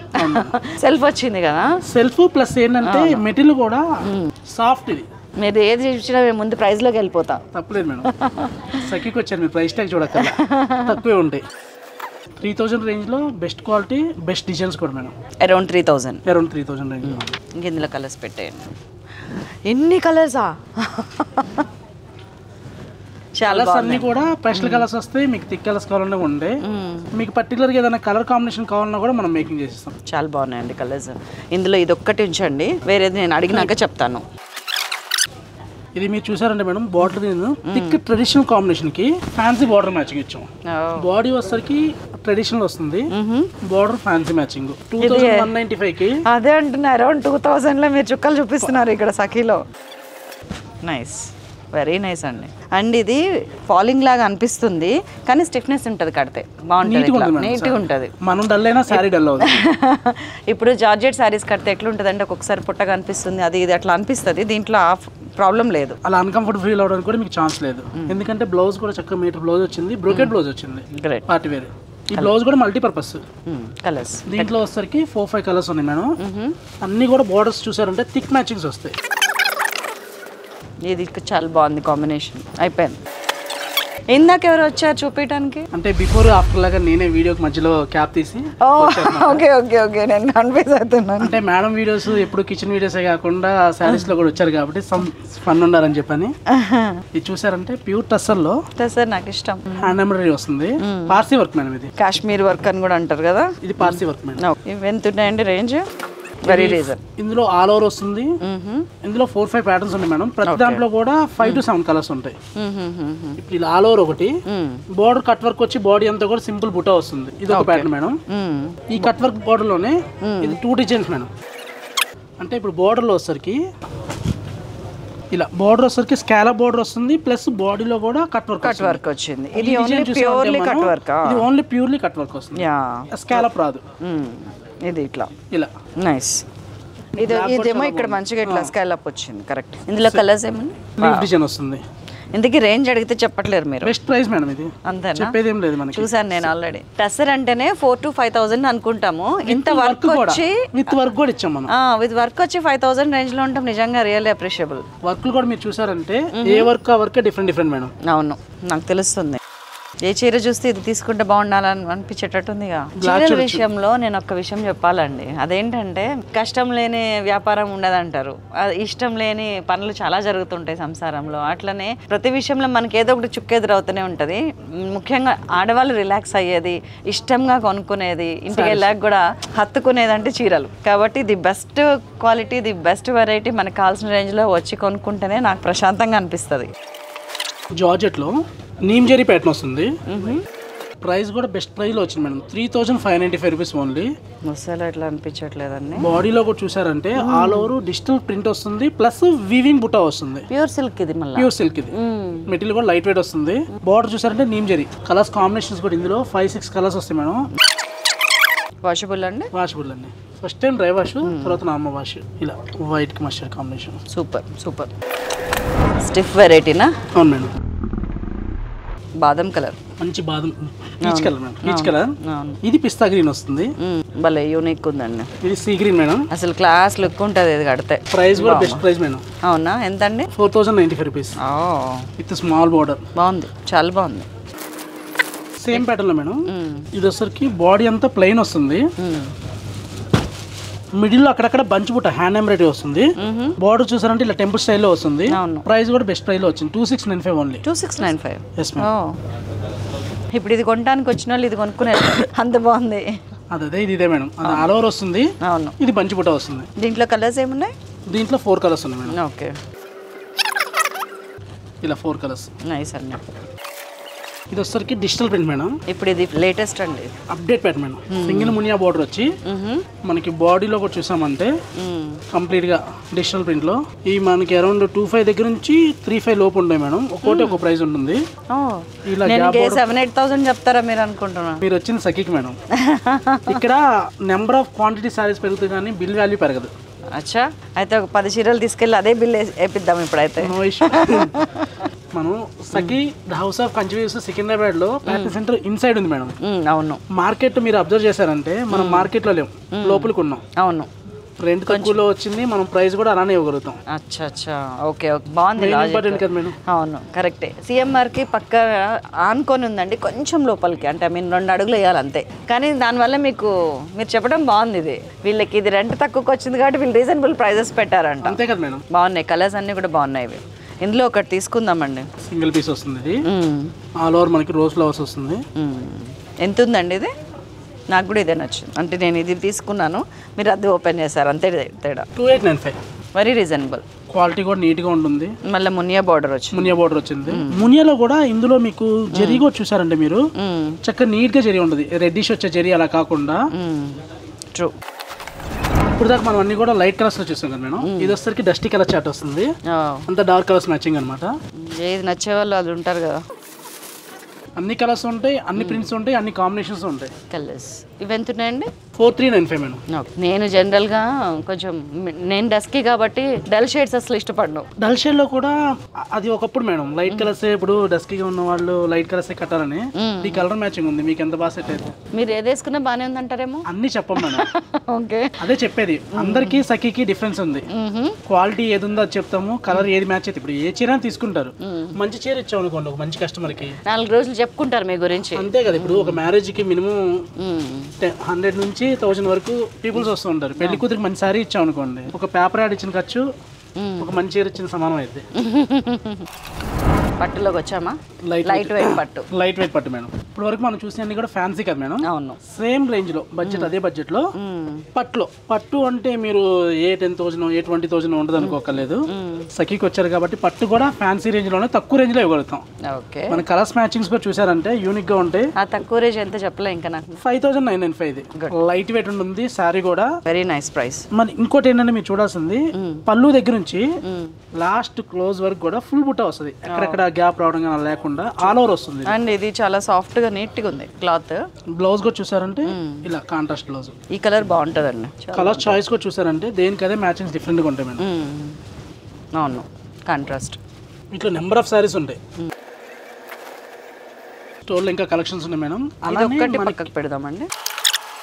సెల్ఫ్ వచ్చింది కదా, సెల్ఫ్ ప్లస్ ఏంటంటే మెటీరియల్ కూడా సాఫ్ట్. ఇది మీరు ఏది చూసినా మేము ముందు ప్రైస్ లోకి వెళ్ళిపోతాం. తప్పలేదు మేడం, సఖీకి వచ్చారు మీరు ప్రైస్ ట్యాగ్ చూడక తక్కువే ఉంటాయి. త్రీ థౌసండ్ రేంజ్ లో బెస్ట్ క్వాలిటీ బెస్ట్ డిజైన్స్ కూడా madam. Around three thousand around three thousand range. ఇంక ఇందులో కలర్స్ పెట్టేయండి. ఎన్ని కలర్సా? చాలా అన్ని కూడా స్పెషల్ కలర్స్ వస్తాయి మీకు. థిక్ కలర్స్ కావాలన్నా ఉండే మీకు పర్టికులర్ గా ఏదైనా కలర్ కాంబినేషన్ కావాలన్నా కూడా మనం మేకింగ్ చేసిస్తాం. చాలా బాగున్నాయండి కలర్స్. ఇందులో ఇది ఒక్కటి ఉంచండి, వేరేది నేను అడిగినాక చెప్తాను. ఇది మీరు చూసారంటే madam border thick traditional combination కి ఫ్యాన్సీ బార్డర్ మ్యాచింగ్ ఇచ్చాం. బాడీ వచ్చేసరికి ట్రెడిషనల్ వస్తుంది, border fancy matching. Two thousand one ninety five కి అదే అంటున్నారు. అరౌండ్ టూ థౌసండ్ లో మీరు చుక్కలు చూపిస్తున్నారు ఇక్కడ సఖీలో. నైస్. వెరీ నైస్ అండి. అండ్ ఇది ఫాలింగ్ లాగా అనిపిస్తుంది కానీ స్టిఫ్నెస్ ఉంటుంది, కడితే బాగుంటుంది, నీట్గా ఉంటుంది. మనం డల్ అయినా సారీ డల్ అవుతుంది. ఇప్పుడు జార్జెట్ శారీస్ కడితే ఎట్లుంటుంది అంటే ఒక్కొక్కసారి పుట్టగా అనిపిస్తుంది, అది ఇది అట్లా అనిపిస్తుంది. దీంట్లో ప్రాబ్లం లేదు, అలా అన్కంఫర్ట్ ఫీల్ అవడానికి కూడా మీకు ఛాన్స్ లేదు. ఎందుకంటే బ్లౌజ్ కూడా చక్కగా మీటర్ బ్లౌజ్ వచ్చింది, బ్రోకెట్ బ్లౌజ్ వచ్చింది, పార్టీ వేర్. ఈ బ్లౌజ్ కూడా మల్టీపర్పస్ కలర్స్, దీంట్లో వచ్చేసరికి ఫోర్ ఫైవ్ కలర్స్ ఉన్నాయి మేడం. అన్ని కూడా బోర్డర్స్ చూసారంటే థిక్ మ్యాచింగ్స్ వస్తాయి. ఇది చాలా బాగుంది కాంబినేషన్. అయిపోయింది. ఇందాక ఎవరు వచ్చారు చూపించడానికి అంటే బిఫోర్ ఆఫ్టర్ లాగా నేనే వీడియోకి మధ్యలో క్యాప్ తీసి ఓకే ఓకే ఓకే నేను కన్ఫ్యూజ్ అవుతున్నాను. అంటే మేడం వీడియోస్ ఎప్పుడు కిచెన్ వీడియోసే కాకుండా శారీస్ లో కూడా వచ్చారు కాబట్టి సమ్ ఫన్ ఉన్నారని చెప్పని ఇది చూసారంటే ప్యూర్ టస్సర్ లో. టస్సర్ నాకు ఇష్టం. హ్యాండ్ ఎంబ్రాయిడరీ వస్తుంది, పార్సీ వర్క్ మేడం. ఇది కాశ్మీర్ వర్క్ అని కూడా అంటారు కదా, ఇది పార్సీ వర్క్ మేడం. ఇవి ఎంత ఉన్నాయండి రేంజ్? Very reason. ఇందులో ఆల్ ఓవర్ వస్తుంది. ఇందులో ఫోర్ ఫైవ్ ప్యాటర్న్స్ ఉన్నాయి మేడం. ప్రతి దాంట్లో కూడా ఫైవ్ టు సెవెన్ కలర్స్ ఉంటాయి. ఇప్పుడు ఇలా ఆల్ ఓవర్ ఒకటి, బోర్డర్ కట్ వర్క్ వచ్చి బాడీ అంతా కూడా సింపుల్ బుటా వస్తుంది. ఇది ఒక ప్యాటర్న్ మేడం. ఈ కట్ వర్క్ బోర్డర్ లోనే ఇది టూ డిజైన్స్ మేడం. అంటే ఇప్పుడు బోర్డర్ లో వచ్చేసరికి ఇలా బోర్డర్ వచ్చేసరికి స్కాలప్ బోర్డర్ వస్తుంది, ప్లస్ బాడీలో కూడా కట్ వర్క్ కట్ వర్క్ వచ్చింది. ఇది ఓన్లీ ప్యూర్లీ కట్ వర్క్ వస్తుంది, స్కాలప్ రాదు. ఇది ఇట్లా ఇలా నైస్. ఇది ఇదేమో ఇక్కడ మంచిగా ఇట్లా స్కాలప్ వచ్చింది. కరెక్ట్. ఇందులో కలర్స్ ఏమన్నా లీఫ్ డిజైన్ వస్తుంది. ఇంతకీ రేంజ్ అడిగితే చెప్పట్లేరు మీరు. బెస్ట్ ప్రైస్ మేడం ఇది, అంతేనా? చెప్పేదేం లేదు మనకి. చూసాను నేను ఆల్రెడీ. టస్సర్ అంటేనే ఫోర్ టు ఫైవ్ థౌసండ్ అనుకుంటాము. ఇంత వర్క్ వచ్చి విత్ వర్క్ కూడా ఇచ్చాం మనం. విత్ వర్క్ వచ్చి ఫైవ్ థౌసండ్ రేంజ్ లో ఉంటాం. నిజంగా రియల్లీ అప్రిషియబుల్. వర్క్ కూడా మీరు చూసారంటే ఏ వర్క్ ఆ వర్క్ డిఫరెంట్ డిఫరెంట్ మేడం. అవును నాకు తెలుస్తుంది. ఏ చీర చూస్తే ఇది తీసుకుంటే బాగుండాలని అనిపించేటట్టుందిగా. చీరల విషయంలో నేను ఒక్క విషయం చెప్పాలండి. అదేంటంటే కష్టం లేని వ్యాపారం ఉండదంటారు, ఇష్టం లేని పనులు చాలా జరుగుతుంటాయి సంసారంలో. అట్లనే ప్రతి విషయంలో మనకి ఏదో ఒకటి చుక్కెదురవుతూనే ఉంటుంది. ముఖ్యంగా ఆడవాళ్ళు రిలాక్స్ అయ్యేది, ఇష్టంగా కొనుక్కునేది, ఇంటికి వెళ్ళాక కూడా హత్తుకునేది అంటే చీరలు. కాబట్టి the best quality, the best variety మనకు కావాల్సిన రేంజ్లో వచ్చి కొనుక్కుంటేనే నాకు ప్రశాంతంగా అనిపిస్తుంది. జార్జెట్లో నీమ్ జెరీ ప్యాటర్న్ వస్తుంది. ప్రైస్ కూడా బెస్ట్ ప్రైస్ లో వచ్చింది madam, three thousand five ninety five rupees only. అసలు ఎట్లా అనిపించట్లేదండి. బాడీలో కూడా చూసారంటే ఆల్ ఓవర్ డిజిటల్ ప్రింట్ వస్తుంది, ప్లస్ వీవింగ్ బుటా వస్తుంది. ప్యూర్ సిల్క్ ఇది, ప్యూర్ సిల్క్ ఇది. మెటీరియల్ కూడా లైట్ వెయిట్ వస్తుంది. బార్డర్ చూసారంటే నీమ్ జెరీ. కలర్స్ కాంబినేషన్స్ కూడా ఇందులో ఫైవ్ సిక్స్ కలర్స్ వస్తాయి మేడం. వాషబుల్ అండి, వాషబుల్ అండి. ఫస్ట్ టైం డ్రై వాష్, తర్వాత నార్మల్ వాష్. ఇలా వైట్ కి mustard combination super super. Stiff వెరైటీనా? అవును మేడం. బాదం కలర్, మంచి బాదం కలర్ మేడం. Peach colour. ఇది పిస్తా గ్రీన్ వస్తుంది. భలే యూనిక్ ఉందండి. ఇది సీ గ్రీన్ మేడం. అసలు క్లాస్ లుక్ ఉంటుంది ఇది కడితే. ప్రైస్ కూడా బెస్ట్ ప్రైస్ మేడం. అవునా? ఎంత అండి? Four thousand ninety five rupees with small border. బాగుంది, చాలా బాగుంది. సేమ్ ప్యాటర్న్ లో మేడం. ఇది వచ్చరికి బాడీ అంతా ప్లెయిన్ వస్తుంది. మిడిల్ లో అక్కడక్కడ బంచ్ బుట్ట హ్యాండ్ ఎంబ్రాయిడరీ వస్తుంది. బోర్డర్ చూసారంటే ఇలా టెంపుల్ స్టైల్ లో వస్తుంది. ప్రైస్ కూడా బెస్ట్ ప్రైస్ లో వచ్చింది, two six nine five only. Two six nine five ఇప్పుడు ఇది కొనడానికి వచ్చిన వాళ్ళు ఇది కొనుక్కునే అంత బాగుంది. అదే ఇది ఇదే మేడం. అది ఆల్ ఓవర్ వస్తుంది. అవును. ఇది బంచ్ బుట్ట వస్తుంది. దీంట్లో కలర్స్ ఏమున్నాయి? దీంట్లో ఫోర్ కలర్స్ ఉన్నాయి మేడం. ఓకే, ఇలా ఫోర్ కలర్స్. నైస్ అండి. ఇది వచ్చేసరికి డిజిటల్ ప్రింట్ మేడం. ఇప్పుడు ఇది లేటెస్ట్ అండి, అప్డేట్ ప్యాటర్న్ మేడం. సింగిల్ మునియా బోర్డర్ వచ్చి మనకి బాడీలో కూడా చూసామంటే కంప్లీట్ గా డిజిటల్ ప్రింట్ లో. ఈ మనకి అరౌండ్ టూ ఫైవ్ దగ్గర నుంచి త్రీ ఫైవ్ లోపు ఉంటాయి మేడం. ఒక్కోటి ఒక ప్రైస్ ఉంటుంది. చెప్తారా మీరు అనుకుంటున్నా? మీరు వచ్చింది సఖీకి మేడం. ఇక్కడ నెంబర్ ఆఫ్ క్వాంటిటీ సారీస్ పెరుగుతుంది కానీ బిల్ వాల్యూ పెరగదు. అచ్చా, అయితే ఒక పది చీరలు తీసుకెళ్ళి అదే బిల్ వేపిద్దాం ఇప్పుడైతే. మనం Sakhi house of Kanchi weaves Secunderabad లో ప్యాటర్న్ సెంటర్ ఇన్సైడ్ ఉంది మేడం. అవును. మార్కెట్ మీరు అబ్జర్వ్ చేశారంటే మనం మార్కెట్ లో లేం, లోపలికి ఉన్నాం. అవును. రెంట్ తక్కువలో వచ్చింది, మనం ప్రైస్ కూడా అలానే ఇవ్వగలుగుతాం. అచ్చా అచ్చా, ఓకే ఓకే, బాగుంది. ఇంపార్టెంట్ కదా మేడం. అవును కరెక్టే. సిఎంఆర్ కి పక్క ఆనుకొని ఉందండి, కొంచెం లోపలికి. అంటే ఐ మీన్ రెండు అడుగులు వేయాలి అంతే. కానీ దానివల్ల మీకు మీరు చెప్పడం బాగుంది. ఇది వీళ్ళకి ఇది రెంట్ తక్కువకి వచ్చింది కాబట్టి వీళ్ళు రీజనబుల్ ప్రైజెస్ పెట్టారంట, అంతే కదా మేడం. బాగున్నాయి కలర్స్ అన్ని కూడా బాగున్నాయి. ఇవి ఇందులో ఒకటి తీసుకుందామండి. సింగిల్ పీస్ వస్తుంది ఇది. ఆల్ ఓవర్ మనకి రోజ్ ఫ్లవర్స్ వస్తుంది. ఎంత ఉందండి ఇది? నాకు కూడా ఇదే నచ్చింది. అంటే నేను ఇది తీసుకున్నాను, మీరు అది ఓపెన్ చేశారు, అంతే తేడా. Two eight nine five very reasonable. Quality కూడా నీట్ గా ఉంటుంది. మళ్ళీ మునియా బోర్డర్ వచ్చింది. మునియా బోర్డర్ వచ్చింది. మునియాలో కూడా ఇందులో మీకు జెరీ కూడా చూసారంటే మీరు చక్కగా నీట్ గా జెరీ ఉంటుంది. రెడ్డిష్ వచ్చే జెరీ అలా కాకుండా. ట్రూ. ఇప్పుడు దాకా మనం అన్ని కూడా లైట్ కలర్స్ లో చూసాం కదా మేడం. ఇది వచ్చేసరికి డస్టీ కలర్ చాట్ వస్తుంది, అంత డార్క్ కలర్స్ మ్యాచింగ్ అనమాట. ఏది నచ్చే వాళ్ళు అది ఉంటారు కదా. అన్ని కలర్స్ ఉంటాయి, అన్ని ప్రింట్స్ ఉంటాయి, అన్ని కాంబినేషన్స్ ఉంటాయి. కలర్స్ ఇవి ఎంత ఉన్నాయండి? Four three nine five madam. నేను జనరల్గా కొంచెం నేను డస్కీ కాబట్టి డల్ షేడ్స్ అసలు ఇష్టపడను. డల్ షేడ్లో కూడా అది ఒకప్పుడు మేడం లైట్ కలర్స్, ఇప్పుడు డస్కీగా ఉన్న వాళ్ళు లైట్ కలర్స్ కట్టాలని. ఈ కలర్ మ్యాచింగ్ ఉంది మీకు ఎంత బాగా సెట్ అయితే మీరు ఏదేసుకున్నా బాగానే ఉంది అంటారేమో. అన్ని చెప్పం మేడం. ఓకే అదే చెప్పేది, అందరికీ సఖీకి డిఫరెన్స్ ఉంది. క్వాలిటీ ఏది ఉందో అది చెప్తాము, కలర్ ఏది మ్యాచ్ అయితే. ఇప్పుడు ఏ చీర తీసుకుంటారు, మంచి చీర ఇచ్చాం అనుకోండి ఒక మంచి కస్టమర్కి, నాలుగు రోజులు చెప్పుకుంటారు మీ గురించి. అంతే కదా, ఇప్పుడు ఒక మ్యారేజ్కి మినిమం హండ్రెడ్ నుంచి థౌసండ్ వరకు పీపుల్స్ వస్తూ ఉంటారు. పెళ్లి కూతురికి మంచి సారీ ఇచ్చాం అనుకోండి, ఒక పేపర్ యాడ్ ఇచ్చిన ఖర్చు ఒక మంచి చీర ఇచ్చిన సమానం అయితే. పట్టులోకి వచ్చామా, లైట్ వెయిట్ పట్టు. లైట్ వెయిట్ పట్టు మేడం. ఇప్పుడు వరకు మనం చూసినవి కూడా ఫ్యాన్సీ కదా మేడం. అవును. సేమ్ రేంజ్ లో బడ్జెట్, అదే బడ్జెట్ లో పట్టులో. పట్టు అంటే మీరు ఏ టెన్ థౌసండ్ ఏ ట్వంటీ థౌసండ్ ఉండదు అనుకోకలేదు. సఖీకి వచ్చారు కాబట్టి పట్టు కూడా ఫ్యాన్సీ రేంజ్ లోనే తక్కువ రేంజ్ లో ఇవ్వగలుగుతాం. మన కలర్స్ మ్యాచింగ్స్ కూడా చూసారంటే యూనిక్ గా ఉంటాయి. తక్కువ రేంజ్ ఎంత చెప్పలే ఇంకా నాకు. Five thousand nine nine five light weight ఉంటుంది. సారీ కూడా వెరీ నైస్ ప్రైస్. మరి ఇంకోటి ఏంటంటే మీరు చూడాల్సింది, పళ్ళు దగ్గర నుంచి లాస్ట్ క్లోజ్ వరకు కూడా ఫుల్ బుట్ట వస్తుంది, ఎక్కడెక్కడ గ్యాప్ రావడం లేకుండా ఆల్ ఓవర్ వస్తుంది. అండ్ ఇది చాలా సాఫ్ట్ గా నీట్ గా ఉంది క్లాత్. బ్లౌజ్ కూడా చూసారంటే ఇలా కాంట్రాస్ట్ బ్లౌజ్. ఈ కలర్ బాగుంటదండి. కలర్ చాయిస్ కూడా చూసారంటే దేనికదే మ్యాచింగ్స్ డిఫరెంట్ గా ఉంటాయి మేడం. అవును కాంట్రాస్ట్. ఇట్లా నెంబర్ ఆఫ్ సారీస్ ఉంటాయి స్టోర్ లో, ఇంకా కలెక్షన్స్ ఉన్నాయి మేడం. అలాంటి పక్కకు పెడదామండి.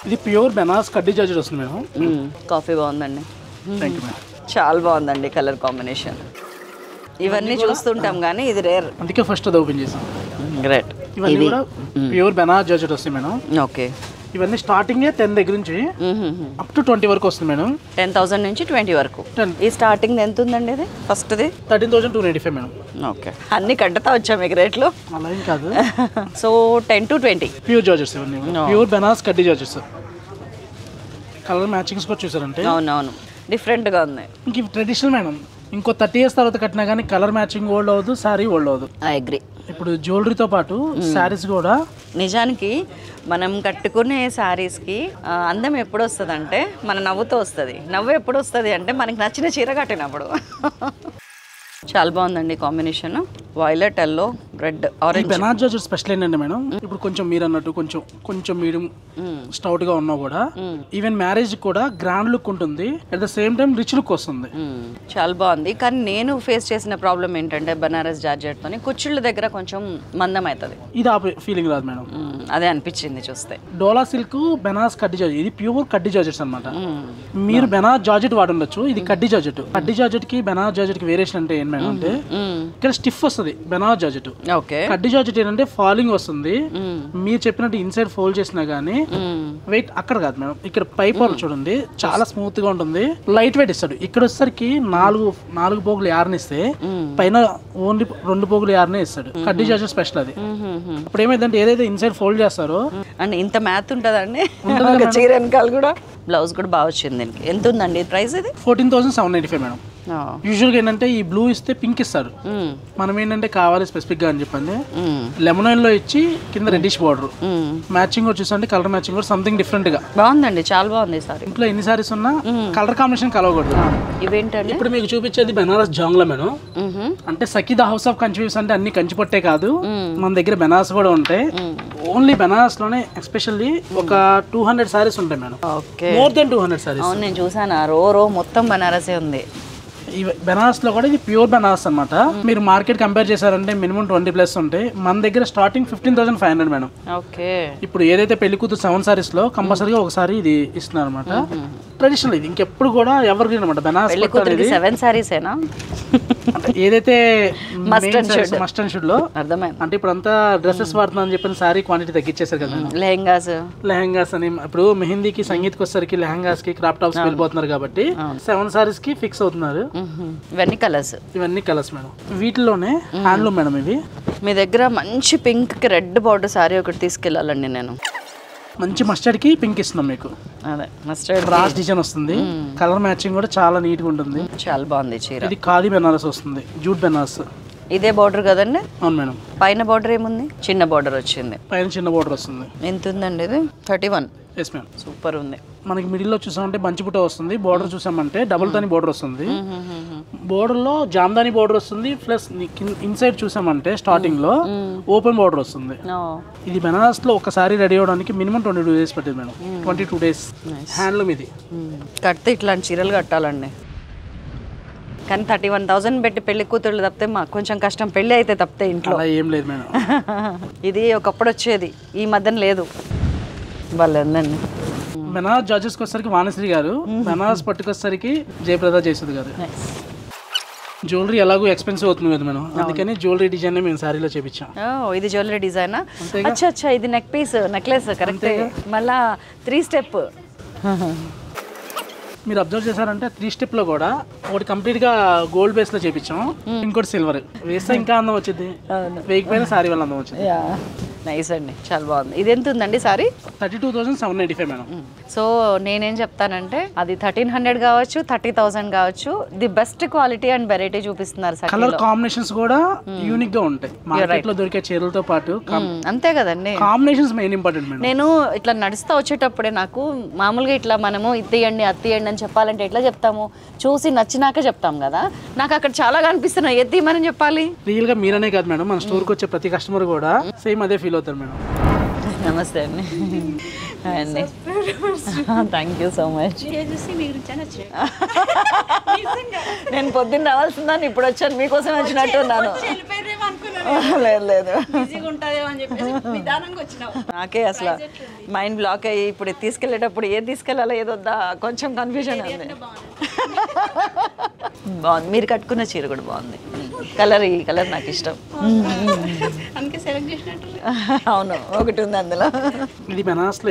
ఇది ప్యూర్ బెనారస్ కడ్డీ జార్జెట్ వస్తుంది మేడం. కాఫీ బాగుందండి. Thank you madam. చాలా బాగుందండి కలర్ కాంబినేషన్. ఇవన్నీ చూస్తుంటాం కానీ ఇది రేర్, అందుకే ఫస్ట్ అది ఓపెన్ చేసాం. గ్రేట్. ఇవన్నీ కూడా ప్యూర్ బెనారస్ జార్జెట్ వస్తాయి మేడం. ఓకే. ఇవన్నీ స్టార్టింగ్ టెన్ దగ్గర నుంచి అప్ టు ట్వంటీ వరకు వస్తుంది మేడం. టెన్ థౌసండ్ నుంచి ట్వంటీ వరకు. ఈ స్టార్టింగ్ ఎంత ఉందండి? ఇది first the thirteen thousand two ninety five madam. Okay. అన్ని కట్టతా వచ్చా మీకు రేట్లు? అలా ఏం కాదు. So ten to twenty pure georgettes, ఇవన్నీ ప్యూర్ బెనారస్ కడ్డీ జార్జెట్స్. కలర్ మ్యాచింగ్స్ కూడా చూసారంటే అవునవును డిఫరెంట్ గా ఉన్నాయి. ఇంక ట్రెడిషనల్ మేడం, ఇంకో థర్టీ ఇయర్స్ తర్వాత కట్టినా కానీ కలర్ మ్యాచింగ్ ఓల్డ్ అవ్వదు, సారీ ఓల్డ్ అవ్వదు. I agree. ఇప్పుడు జ్యువెలరీతో పాటు శారీస్ కూడా నిజానికి మనం కట్టుకునే శారీస్కి అందం ఎప్పుడు వస్తుంది అంటే మన నవ్వుతో వస్తుంది. నవ్వు ఎప్పుడు వస్తుంది అంటే మనకి నచ్చిన చీర కట్టినప్పుడు. చాలా బాగుందండి combination, violet yellow red orange. Banaras georgette special ఏంటండి మేడం, ఇప్పుడు కొంచెం మీరు అన్నట్టు కొంచెం కొంచెం మీడియం స్టౌట్ గా ఉన్నా కూడా ఈవెన్ మ్యారేజ్ కూడా గ్రాండ్ లుక్ ఉంటుంది, at the same time rich look వస్తుంది. చాలా బాగుంది. కానీ నేను ఫేస్ చేసిన ప్రాబ్లం ఏంటంటే బెనారస్ జార్జెట్ తోని కుచ్చుళ్ళ దగ్గర కొంచెం మందం అవుతుంది. ఇది ఆ ఫీలింగ్ రాదు మేడం, అదే అనిపించింది చూస్తే. డోలా సిల్క్ బెనారస్ కడ్డీ జార్జెట్, ఇది ప్యూర్ కడ్డీ జార్జెట్స్ అనమాట. మీరు బెనారస్ జార్జెట్ వాడుండొచ్చు, ఇది కడ్డీ జార్జెట్. కడ్డీ జార్జెట్ కి బెనారస్ జార్జెట్ కి వేరియేషన్ అంటే ఏంటి మేడం అంటే ఇక్కడ స్టిఫ్ వస్తుంది బెనారస్ జార్జెట్. కడ్డీ జార్జెట్ ఏంటంటే ఫాలింగ్ వస్తుంది, మీరు చెప్పినట్టు ఇన్సైడ్ ఫోల్డ్ చేసినా గానీ వెయిట్ అక్కడ కాదు మేడం. ఇక్కడ పైప్ చూడండి చాలా స్మూత్ గా ఉంటుంది, లైట్ వెయిట్ ఇస్తాడు. ఇక్కడ వచ్చేసరికి నాలుగు నాలుగు పోగులు యారనిస్తే పైన ఓన్లీ రెండు పోగులు యారనే ఇస్తాడు. కడ్డీ జార్జెట్ స్పెషల్ అది. ఇప్పుడు ఏమైందంటే ఏదైతే ఇన్సైడ్ ఫోల్డ్ చేస్తారో అండ్ ఇంత మ్యాథ్ ఉంటదండి. చీర వెనకాల కూడా బ్లౌజ్ కూడా బాగా వచ్చింది. ఎంత ఉందండి ప్రైస్? ఇది fourteen thousand seven ninety five madam. యూజువల్గా ఏంటంటే ఈ బ్లూ ఇస్తే పింక్ ఇస్తారు, మనం ఏంటంటే కావాలి స్పెసిఫిక్గా అని చెప్పండి లెమన్ ఆయిల్ లో ఇచ్చి కింద రెడ్డిష్ బార్డర్. మ్యాచింగ్ కూడా చూసండి, కలర్ మ్యాచింగ్ కూడా సంథింగ్ డిఫరెంట్ గా బాగుందండి. చాలా బాగుంది సార్. ఇంట్లో ఎన్ని సారీస్ ఉన్నా కలర్ కాంబినేషన్ కలవకూడదు. ఇవేంటంటే ఇప్పుడు మీకు చూపించేది బెనారస్ జాంగ్లా మేడం. అంటే Sakhi the house of Kanchi weaves అంటే అన్ని కంచి పట్టే కాదు, మన దగ్గర బెనారస్ కూడా ఉంటాయి. ఓన్లీ బెనారస్ లోనే ఎస్పెషల్లీ ఒక టూ హండ్రెడ్ సారీస్ ఉంటాయి madam. More than two hundred saris. నేను చూసాను ఆ రో రో మొత్తం బెనారసే ఉంది. ఈ బెనారస్ లో కూడా ఇది ప్యూర్ బెనారస్ అనమాట. మీరు మార్కెట్ కంపేర్ చేశారంటే మినిమం ట్వంటీ ప్లస్ ఉంటాయి, మన దగ్గర starting fifteen thousand five hundred madam. ఇప్పుడు ఏదైతే పెళ్లి కూతురు సెవెన్ సారీస్ లో కంపల్సరీగా ఒకసారి ఇది ఇస్తున్నారు అనమాట. ట్రెడిషనల్ ఇది ఇంకెప్పుడు కూడా ఎవర్ గ్రీన్ అనమాట. బెనారస్ సెవెన్ సారీస్ ఏదైతే మస్ట్ అండ్ షుడ్ లో అంటే ఇప్పుడు అంతా డ్రెస్సెస్ వాడుతున్నా అని చెప్పిన సారీ క్వాంటిటీ తగ్గించేసారు కదా. లెహంగాస్ లెహంగాస్ అని ఇప్పుడు మెహందీకి సంగీత్కి వచ్చేసరికి లెహంగాస్ కి క్రాప్ టాప్స్ వెళ్ళిపోతున్నారు కాబట్టి సెవెన్ సారీస్ కి ఫిక్స్ అవుతున్నారు. ఇవన్నీ కలర్స్, ఇవన్నీ కలర్స్ మేడం. వీటిలోనే హ్యాండ్లూమ్ మేడం. ఇవి మీ దగ్గర మంచి పింక్ కి రెడ్ బార్డర్ సారీ ఒకటి తీసుకెళ్ళాలండి నేను. మంచి మస్టర్డ్ కి పింక్ ఇస్తున్నాం మీకు. అదే మస్టర్డ్ రాస్ డిజైన్ వస్తుంది, కలర్ మ్యాచింగ్ కూడా చాలా నీట్ గా ఉంటుంది. చాలా బాగుంది చీర. ఇది ఖాదీ బెనారస్ వస్తుంది, జూట్ బెనారస్. ఇదే బార్డర్ కదండి? అవును మేడం. పైన బార్డర్ ఏముంది, చిన్న బార్డర్ వచ్చింది. పైన చిన్న బార్డర్ వస్తుంది. ఎంత ఉందండి ఇది? Thirty one. సూపర్ ఉంది. మనకి మిడిల్ లో చూసామంటే బంచి బుట్ట వస్తుంది, బోర్డర్ చూసామంటే డబుల్ దాని బోర్డర్ వస్తుంది, బోర్డర్ లో జామదాని బోర్డర్ వస్తుంది, ప్లస్ ఇన్సైడ్ చూసామంటే స్టార్టింగ్ లో ఓపెన్ బోర్డర్ వస్తుంది. ఇది బెనారస్ లో ఒకసారి రెడీ అవడానికి మినిమం ట్వంటీ టూ డేస్ పట్టింది madam, twenty two days handloom ఇది. కడితే ఇట్లాంటి చీరలు కట్టాలండి, కానీ థర్టీ వన్ థౌసండ్ పెట్టి పెళ్లి కూతుళ్ళు తప్పితే మాకు కొంచెం కష్టం, పెళ్లి అయితే తప్పితే ఇంట్లో ఏం లేదు మేడం. ఇది ఒకప్పుడు వచ్చేది, ఈ మధ్యన లేదు. వాళ్ళందండి బెనారస్ జార్జెస్ వచ్చేసరికి వాణిశ్రీ గారు, బెనారస్ పట్టుకొచ్చేసరికి జయప్రద జయసుధ్ గారు. జ్యువెలరీ ఎలాగో ఎక్స్పెన్సివ్ అవుతుంది కదా మేడం, అందుకని జ్యువెలరీ డిజైన్ మేము సారీలో చేపించాం. ఇది జ్యువెలరీ డిజైనా? అచ్చా అచ్చా, ఇది నెక్ పీస్ నెక్లెస్ కరెక్ట్, మళ్ళా త్రీ స్టెప్. మీరు అబ్జర్వ్ చేశారంటే త్రీ స్టెప్ లో కూడా ఒకటి కంప్లీట్ గా గోల్డ్ బేస్ లో చేపించాం, ఇంకోటి సిల్వర్ వేస్తే ఇంకా అందం వచ్చింది, వేయకపోయినా సారీ వల్ల అందం వచ్చింది. నైస్ అండి, చాలా బాగుంది. ఇది ఎంత ఉందండి sari? Thirty two thousand seven ninety five madam. So నేనేం చెప్తానంటే అది థర్టీన్ హండ్రెడ్ కావచ్చు, థర్టీ థౌసండ్ కావచ్చు. The best quality and variety చూపిస్తున్నారు సార్, కలర్ కాంబినేషన్స్ కూడా యూనిక్ గా ఉంటాయి మార్కెట్ లో దొరికే చీరలతో పాటు. అంతే కదండి, కాంబినేషన్స్ మెయిన్ ఇంపార్టెంట్ మేడం. నేను ఇట్లా నడుస్తా వచ్చేటప్పుడే నాకు మామూలుగా ఇట్లా మనము ఇత్తేయండి అత్తేయండి అని చెప్పాలంటే ఎట్లా చెప్తాము, చూసి నచ్చినాక చెప్తాం కదా. నాకు అక్కడ చాలా కనిపిస్తున్నాయి, ఎత్తేయమని చెప్పాలి. రియల్ గా మీరనే కాదు మేడం, మన స్టోర్ కి వచ్చే ప్రతి కస్టమర్ కూడా సేమ్ అదే. నమస్తే అండి అండి, థ్యాంక్ యూ సో మచ్. నేను పొద్దున్న రావాల్సిందని ఇప్పుడు వచ్చాను, మీకోసం వచ్చినట్టు ఉన్నాను. లేదు లేదు, నాకే అసలు మైండ్ బ్లాక్ అయ్యి ఇప్పుడు తీసుకెళ్ళేటప్పుడు ఏది తీసుకెళ్ళాలో ఏదొద్దా కొంచెం కన్ఫ్యూజన్ ఉంది. బాగుంది, మీరు కట్టుకున్న చీర కూడా బాగుంది, కలర్ ఈ కలర్ నాకు ఇష్టం. అవును, ఒకటి ఉంది అందులో. ఇది బెనారస్ లో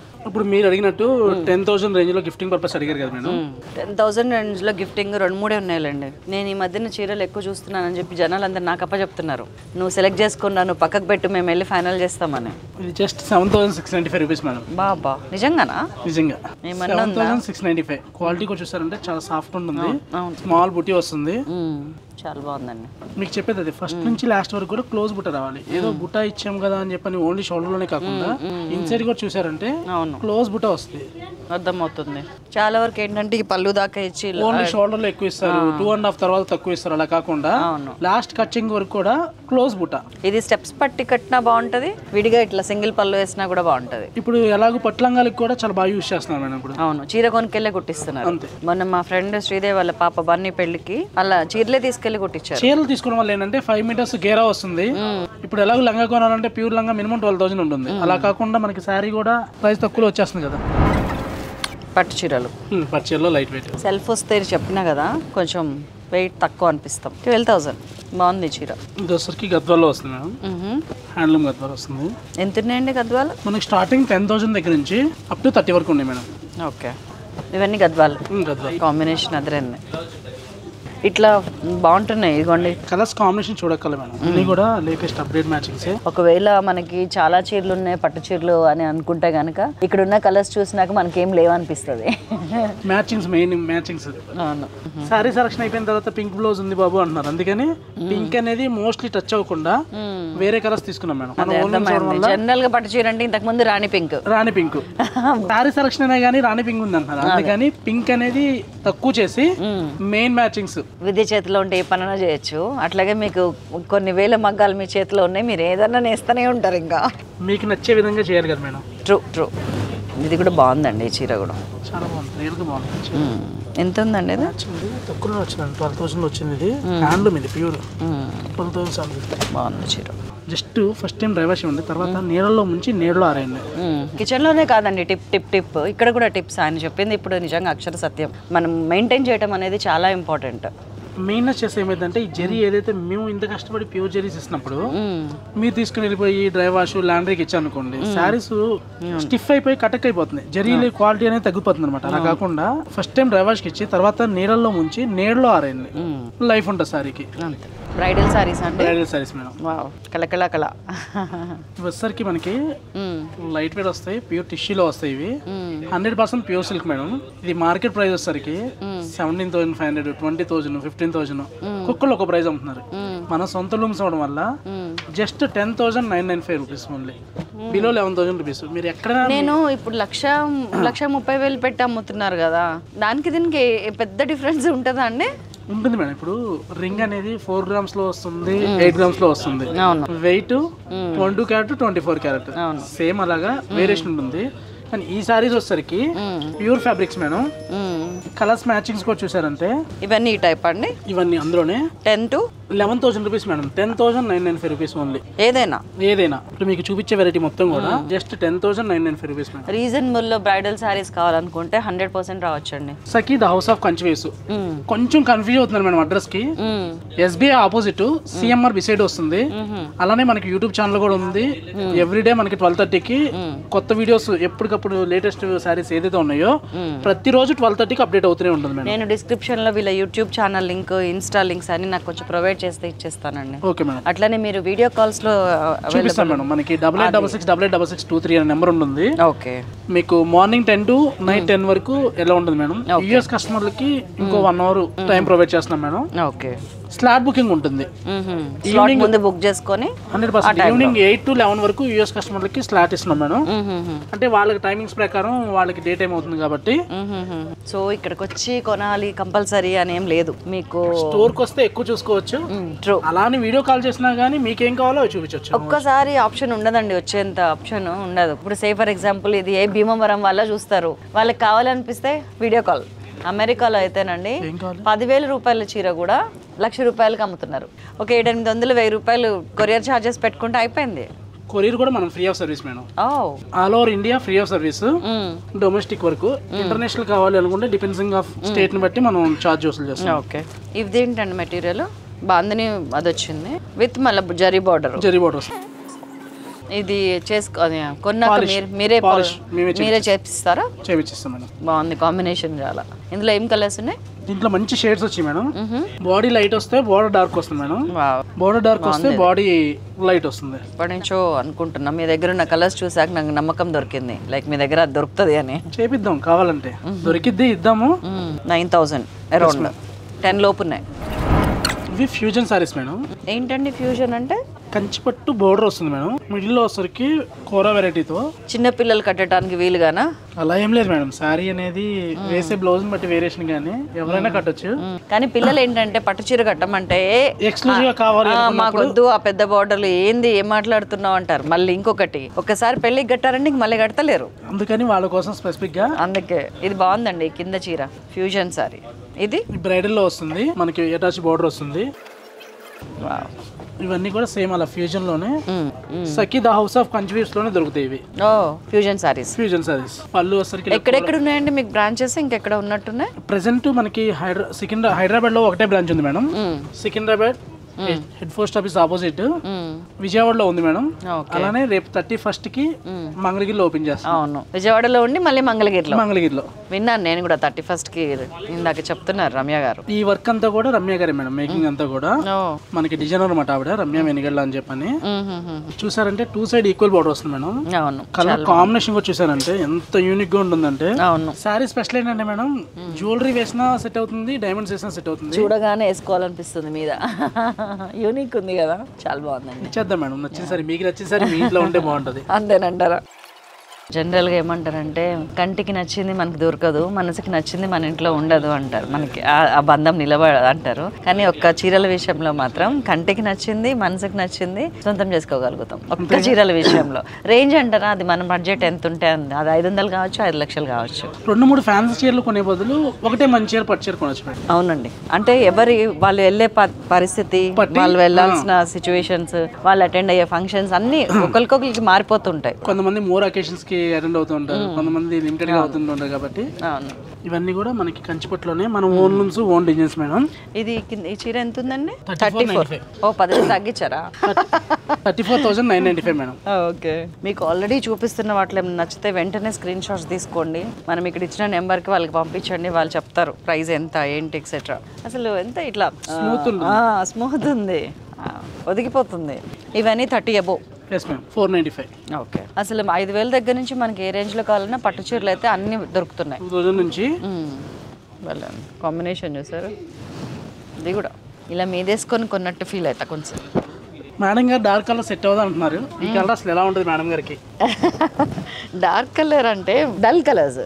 ఇప్పుడు మీరు అడిగినట్టు టెన్ థౌసండ్ రేంజ్ లో గిఫ్టింగ్ పర్పస్ అడిగారు కదా మేడం, టెన్ థౌసండ్ రేంజ్ లో గిఫ్టింగ్ రెండు మూడే ఉన్నాయండి. నేను ఈ మధ్యన చీరలు ఎక్కువ చూస్తున్నాను అని చెప్పి జనాలు అందరు నాకు అప్ప చెప్తున్నారు, నువ్వు సెలెక్ట్ చేసుకున్నా, నువ్వు పక్కకు పెట్టు, మేము వెళ్ళి ఫైనల్ చేస్తామని. ఇది just seven thousand six ninety five rupees madam. బాబా నిజంగానా? నిజంగా seven thousand six ninety five క్వాలిటీకి వచ్చేసారంటే చాలా సాఫ్ట్ ఉంటుంది, స్మాల్ బుటీ వస్తుంది, చాలా బాగుందండి. మీకు చెప్పేది అది, ఫస్ట్ నుంచి లాస్ట్ వరకు కూడా క్లోజ్ బుట్ట రావాలి. ఏదో బుట్ట ఇచ్చాం కదా అని చెప్పని ఓన్లీ షోల్డర్ లోనే కాకుండా ఇన్సైడ్ కూడా చూసారంటే క్లోజ్ బుట్ట వస్తుంది, అర్థమవుతుంది. చాలా వరకు ఏంటంటే ఈ పళ్ళు దాకా ఇచ్చి ఓన్లీ షోల్డర్ లో ఎక్కువ ఇస్తారు, టూ అండ్ హాఫ్ తర్వాత తక్కువ ఇస్తారు. అలా కాకుండా లాస్ట్ కచ్చింగ్ వరకు కూడా క్లోజ్ బుట్ట. ఇది స్టెప్స్ పట్టి కట్టినా బాగుంటది, విడిగా ఇట్లా సింగిల్ పళ్ళు వేసినా కూడా బాగుంటది. ఇప్పుడు ఎలాగో పట్లంగాలకు కూడా చాలా బాగా యూజ్ చేస్తున్నారు మేడం. అవును, చీర కొనుకెళ్ళే కుట్టిస్తున్నారు. మొన్న మా ఫ్రెండ్ శ్రీదేవి వాళ్ళ పాప బన్నీ పెళ్లికి అలా చీరలే తీసుకెళ్ళి చీరలు తీసుకోవడం వల్ల ఏంటంటే ఫైవ్ మీటర్స్ గేరా వస్తుంది. ఇప్పుడు ఎలాగో లంగా కొనాలంటే ప్యూర్ లంగా మినిమం ట్వెల్వ్ థౌసండ్ ఉంటుంది. అలా కాకుండా మనకి శారీ కూడా ప్రైస్ తక్కువలో వచ్చేస్తుంది కదా. పట్టు చీరలు పట్టు చీరలో లైట్ వెయిట్ సెల్ఫ్ వస్తే చెప్పినా కదా కొంచెం వెయిట్ తక్కువ అనిపిస్తాం. ట్వెల్వ్ థౌసండ్ బాగుంది చీర. ఇది వచ్చేసరికి గద్వాల్లో వస్తుంది మేడం, హ్యాండ్లూమ్ గద్వాల్ వస్తుంది. ఎంత ఉన్నాయండి గద్వాల్? మనకి స్టార్టింగ్ టెన్ థౌసండ్ దగ్గర నుంచి అప్ టు థర్టీ వరకు ఉన్నాయి మేడం. ఓకే, ఇవన్నీ గద్వాల్ గద్వాల్ కాంబినేషన్ అదరండి. ఇట్లా బాగుంటున్నాయి. ఇదిగోండి కలర్స్ కాంబినేషన్ చూడక్కల మేడం, అన్ని కూడా లేటెస్ట్ అప్డేట్ మ్యాచింగ్స్. ఒకవేళ మనకి చాలా చీరలు ఉన్నాయి పట్టు చీరలు అని అనుకుంటే కనుక ఇక్కడ ఉన్న కలర్స్ చూసినాక మనకేం లేవనిపిస్తుంది. Matchings main matchings. అవును, సారీ సెలక్షన్ అయిపోయిన తర్వాత పింక్ బ్లౌజ్ ఉంది బాబు అంటున్నారు, అందుకని పింక్ అనేది మోస్ట్లీ టచ్ అవ్వకుండా వేరే కలర్స్ తీసుకున్నాం మేడం. జనరల్ గా పట్టు చీర అంటే ఇంతకు ముందు రాణి పింక్ రాణి పింక్ సారీ సెలక్షన్ అయినా కానీ రాణి పింక్ ఉంది అంటున్నారు, అందుకని పింక్ అనేది తక్కువ చేసి మెయిన్ మ్యాచింగ్స్. విద్య చేతిలో ఉంటే ఏ పనైనా చేయొచ్చు. అట్లాగే మీకు కొన్ని వేల మగ్గాలు మీ చేతిలో ఉన్నాయి, మీరు ఏదన్నా నేస్తూనే ఉంటారు, ఇంకా మీకు నచ్చే విధంగా చేయాలి కదా మేడం. True true. ఇది కూడా బాగుందండి, ఈ చీర కూడా చాలా బాగుంది. ఎంత ఉందండి? తక్కువ వచ్చిందండి, ట్వెల్వ్ థౌసండ్ వచ్చింది. ఇది హ్యాండ్లూమ్, ఇది ప్యూర్, ట్వెల్వ్ థౌసండ్ బాగుంది చీర. జస్ట్ ఫస్ట్ టైం డ్రైవర్షిప్ ఉంది, తర్వాత నీళ్ళలో ముంచి నీళ్ళలో ఆరేయండి. కిచెన్ లోనే కాదండి, టిప్ టిప్ టిప్ ఇక్కడ కూడా టిప్స్ ఆయన చెప్పింది ఇప్పుడు నిజంగా అక్షర సత్యం. మనం మెయింటైన్ చేయడం అనేది చాలా ఇంపార్టెంట్. మెయిన్ చేస్తే ఏమైందంటే ఈ జెరీ ఏదైతే మేము ఇంత కష్టపడి ప్యూర్ జెరీస్ ఇస్తున్నప్పుడు మీరు తీసుకుని వెళ్ళిపోయి డ్రై వాష్ లాండ్రీకి ఇచ్చారు అనుకోండి, శారీస్ స్టిఫ్ అయిపోయి కటక్ అయిపోతుంది, జెరీ క్వాలిటీ అనేది తగ్గిపోతుంది అనమాట. అలా కాకుండా ఫస్ట్ టైం డ్రై వాష్కి ఇచ్చి తర్వాత నీళ్ళలో ముంచి నీళ్ళలో ఆరేయండి, లైఫ్ ఉంటుంది శారీకి. Bridal sarees, Bridal sarees, madam. Wow, kala kala kala. Vassar ki manke lightweight osthayi, pure tissue lo osthayi. one hundred percent pure silk madam. The market price osthariki seventeen thousand five hundred, twenty thousand, fifteen thousand. Kokkola oka price amtunnaru. Mana sontha looms avadam valla just ten thousand nine hundred ninety-five rupees only. Below eleven thousand rupees. Meer ekkada nenu ippudu laksha one lakh thirty thousand petti ammutunnaru kada. Daniki diniki pedda difference untadu anne. ఉంటుంది madam ఇప్పుడు ring అనేది four grams లో వస్తుంది eight grams లో వస్తుంది weight twenty carat twenty four carat same అలాగా variation ఉంటుంది కానీ ఈ సారీస్ వచ్చేసరికి pure fabrics madam colours matchings కూడా చూసారంటే ఇవన్నీ ఈ టైప్ అండి ఇవన్నీ అందులోనే ten to eleven thousand rupees madam ten thousand nine nine five rupees only ఏదైనా ఏదైనా ఇప్పుడు మీకు చూపించే వెరైటీ మొత్తం కూడా just ten thousand nine nine five rupees madam reasonable లో బ్రైడల్ సారీస్ కావాలనుకుంటే హండ్రెడ్ పర్సెంట్ రావచ్చు అండి Sakhi the house of Kanchi weaves కొంచెం కన్ఫ్యూజ్ అవుతున్నారు మేడం అడ్రస్ కి ఎస్బీఐ ఆపోజిట్ సిఎంఆర్ బిసైడ్ వస్తుంది అలానే మనకి యూట్యూబ్ ఛానల్ కూడా ఉంది ఎవ్రీడే మనకి ట్వెల్వ్ థర్టీకి కొత్త వీడియోస్ ఎప్పటికప్పుడు లేటెస్ట్ సారీస్ ఏదైతే ఉన్నాయో ప్రతిరోజు ట్వెల్వ్ థర్టీకి అప్డేట్ అవుతూనే ఉంటుంది మేడం నేను డిస్క్రిప్షన్ లో వీళ్ళ YouTube channel link insta links అని నాకు కొంచెం ప్రొవైడ్ చేస్తే ఇచ్చేస్తానండి ఓకే మేడం అట్లానే మీరు వీడియో కాల్స్ లో చూపిస్తాను మేడం మనకి double eight double six double eight double six two three అనే నెంబర్ ఉంటుంది ఓకే మీకు morning ten to night ten వరకు ఎలా ఉంటుంది మేడం యూఎస్ కస్టమర్లకి ఇంకో వన్ అవర్ టైం ప్రొవైడ్ చేస్తున్నాం మేడం ఓకే స్లాట్ బుకింగ్ ఉంటుంది ఈవినింగ్ ముందు బుక్ చేసుకొని hundred percent evening eight to eleven వరకు యూఎస్ కస్టమర్లకి స్లాట్ ఇస్తున్నాం మేడం అంటే వాళ్ళకి టైమింగ్స్ ప్రకారం వాళ్ళకి డే టైం అవుతుంది కాబట్టి సో ఇక్కడికి వచ్చి కొనాలి కంపల్సరీ అని ఏం లేదు మీకు స్టోర్ కి వస్తే ఎక్కువ చూసుకోవచ్చు అలానే వీడియో కాల్ చేసినా గానీ మీకేం కావాలో చూపించవచ్చు ఒక్కసారి ఆప్షన్ ఉండదండి వచ్చేంత ఆప్షన్ ఉండదు ఇప్పుడు సే ఫర్ ఎగ్జాంపుల్ ఇది ఏ భీమవరం వాళ్ళ చూస్తారు వాళ్ళకి కావాలనిపిస్తే వీడియో కాల్ అమెరికాలో అయితేనండి పదివేల రూపాయల చీర కూడా లక్ష రూపాయలకు అమ్ముతున్నారు ఒక ఏడెనిమిది వందలు వెయ్యి రూపాయలు కొరియర్ ఛార్జెస్ పెట్టుకుంటే అయిపోయింది కొరియర్ కూడా మనం free of service madam all over India free of service domestic వరకు ఇంటర్నేషనల్ కావాలి అనుకుంటే డిపెండింగ్ ఆఫ్ స్టేట్ ని బట్టి మనం ఛార్జ్ వసూలు చేస్తాం ఓకే ఇదేంటండి మెటీరియల్ బాందని అది వచ్చింది విత్ మళ్ళీ జరీ బార్డర్ జరీ బార్డర్ ఇది చేసుకో కొన్నాక మీరే మీరే చేపిస్తారా చేపిస్తాం మేడం బాగుంది కాంబినేషన్ చాలా ఇందులో ఏం కలర్స్ ఉన్నాయి దీంట్లో మంచి షేడ్స్ వచ్చాయి మేడం బాడీ లైట్ వస్తే బోర్డర్ డార్క్ వస్తుంది మేడం బోర్డర్ డార్క్ వస్తే బాడీ లైట్ వస్తుంది ఇప్పటి నుంచో అనుకుంటున్నా మీ దగ్గర ఉన్న కలర్స్ చూసాక నాకు నమ్మకం దొరికింది లైక్ మీ దగ్గర అది దొరుకుతుంది అని చేపిద్దాం కావాలంటే దొరికిద్ది ఇద్దాము నైన్ థౌసండ్ అరౌండ్ టెన్ లోపు ఉన్నాయి ఇవి ఫ్యూజన్ సారీస్ మేడం ఏంటండి ఫ్యూజన్ అంటే కంచిపట్టు బోర్డర్ వస్తుంది మేడం మిడిల్ లో వచ్చరికి కూర వెరైటీతో చిన్న పిల్లలు కట్టడానికి వీలుగానా అలా ఏం లేదు మేడం సారీ అనేది వేసే బ్లౌజ్ బట్టి వేరియేషన్ గానీ ఎవరైనా కట్టొచ్చు కానీ పిల్లలు ఏంటంటే పట్టు చీర కట్టమంటే ఎక్స్క్లూజివ్ గా కావాలి మాకొద్దు ఆ పెద్ద బోర్డర్లు ఏంది ఏం మాట్లాడుతున్నావు అంటారు మళ్ళీ ఇంకొకటి ఒకసారి పెళ్లికి కట్టారంటే మళ్ళీ కట్టలేరు అందుకని వాళ్ళ కోసం స్పెసిఫిక్ గా అందుకే ఇది బాగుందండి కింద చీర ఫ్యూజన్ సారీ ఇది బ్రైడల్ లో వస్తుంది మనకి అటాచ్ బోర్డర్ వస్తుంది ఇవన్నీ కూడా సేమ్ అలా ఫ్యూజన్ లోనే Sakhi the house of Kanchi weaves లోనే దొరుకుతాయి ఇవి ఫ్యూజన్ సారీస్ ఫ్యూజన్ సారీస్ పళ్ళు వచ్చేసరికి ఎక్కడెక్కడ ఉన్నాయండి మీకు బ్రాంచెస్ ఇంకెక్కడ ఉన్నట్టున్నాయి ప్రెసెంట్ మనకి సికింద్రా హైదరాబాద్ లో ఒకటే బ్రాంచ్ ఉంది madam Secunderabad head post office opposite విజయవాడలో ఉంది మేడం అలానే రేపు థర్టీ ఫస్ట్ కి మంగళగిరిలో ఓపెన్ చేస్తాం అవును విజయవాడలో ఉండి మళ్ళీ మంగళగిరిలో మంగళగిరిలో విన్నాను నేను కూడా థర్టీ ఫస్ట్ కి ఇందాక చెప్తున్నారు రమ్య గారు ఈ వర్క్ అంతా కూడా రమ్య గారే మేడం మేకింగ్ అంతా కూడా మనకి డిజైనర్ మాట ఆవిడ రమ్య వెనిగళ్ళ అని చెప్పని చూసారంటే టూ సైడ్ ఈక్వల్ బోర్డర్ వస్తుంది మేడం అవును కలర్ కాంబినేషన్ కూడా చూసారంటే ఎంత యూనిక్ గా ఉంటుందంటే అవును సారీ స్పెషల్ ఏంటంటే మేడం జ్యువెలరీ వేసినా సెట్ అవుతుంది డైమండ్స్ వేసినా సెట్ అవుతుంది చూడగానే వేసుకోవాలనిపిస్తుంది మీద యూనిక్ ఉంది కదా చాలా బాగుందండి ఇచ్చేద్దాం మేడం నచ్చేసరి మీకు నచ్చేసరి మీ ఇంట్లో ఉంటే బాగుంటుంది అంతేనంటారా జనరల్గా ఏమంటారంటే కంటికి నచ్చింది మనకి దొరకదు మనసుకి నచ్చింది మన ఇంట్లో ఉండదు అంటారు మనకి ఆ బంధం నిలబడదు అంటారు కానీ ఒక్క చీరల విషయంలో మాత్రం కంటికి నచ్చింది మనసుకి నచ్చింది సొంతం చేసుకోగలుగుతాం ఒక్క చీరల విషయంలో రేంజ్ అంటారా అది మన బడ్జెట్ ఎంత ఉంటే అది ఐదు వందలు కావచ్చు ఐదు లక్షలు కావచ్చు రెండు మూడు ఫ్యాన్సీ చీరలు కొనే బదులు ఒకటే మంచి చీర పట్టు చీర కొనవచ్చు అవునండి అంటే ఎవరి వాళ్ళు వెళ్ళే పరిస్థితి వాళ్ళు వెళ్ళాల్సిన సిచ్యువేషన్స్ వాళ్ళు అటెండ్ అయ్యే ఫంక్షన్స్ అన్ని ఒకరికొకరికి మారిపోతుంటాయి కొంతమంది మోర్ అకేషన్స్ కి attend అవుతుంటారు కొంతమంది లిమిటెడ్ గా అవుతుంటారు కాబట్టి అవును ఇవన్నీ కూడా మనకి కంచిపట్లోనే మన own looms own designs madam ఇది ఈ చీర ఎంత ఉందండి thirty-four ఓ ten తగ్గించారా thirty-four thousand nine ninety-five madam okay మీకు ఆల్రెడీ చూపిస్తున్న వాట్లే నచ్చితే వెంటనే స్క్రీన్ షాట్స్ తీసుకోండి మనం ఇక్కడ ఇచ్చిన నెంబర్ కి వాళ్ళకి పంపించండి వాళ్ళు చెప్తారు ప్రైస్ ఎంత ఏంటి ఎక్సెట్రా అసలు ఎంత ఇట్లా స్మూత్ ఉంది ఆ స్మూత్ ఉంది ఒదిగిపోతుంది ఇవన్నీ thirty above Yes, ma'am. four ninety-five. Okay. Asalem five thousand దగ్గర నుంచి మనకి ఏ రేంజ్ లో కావాలన్నా పట్టు చీరలు అయితే అన్ని దొరుకుతున్నాయి. two thousand నుంచి వాళ్ళ కాంబినేషన్ చేశారు. ఇది కూడా ఇలా మీదేసుకొని కొన్నట్టు ఫీల్ అవుతా కొంచెం. మేడం గారు డార్క్ కలర్ సెట్ అవదు అంటున్నారు. ఈ కలర్ అసలు ఎలా ఉంటది మేడం గారికి? డార్క్ కలర్ అంటే డల్ కలర్స్.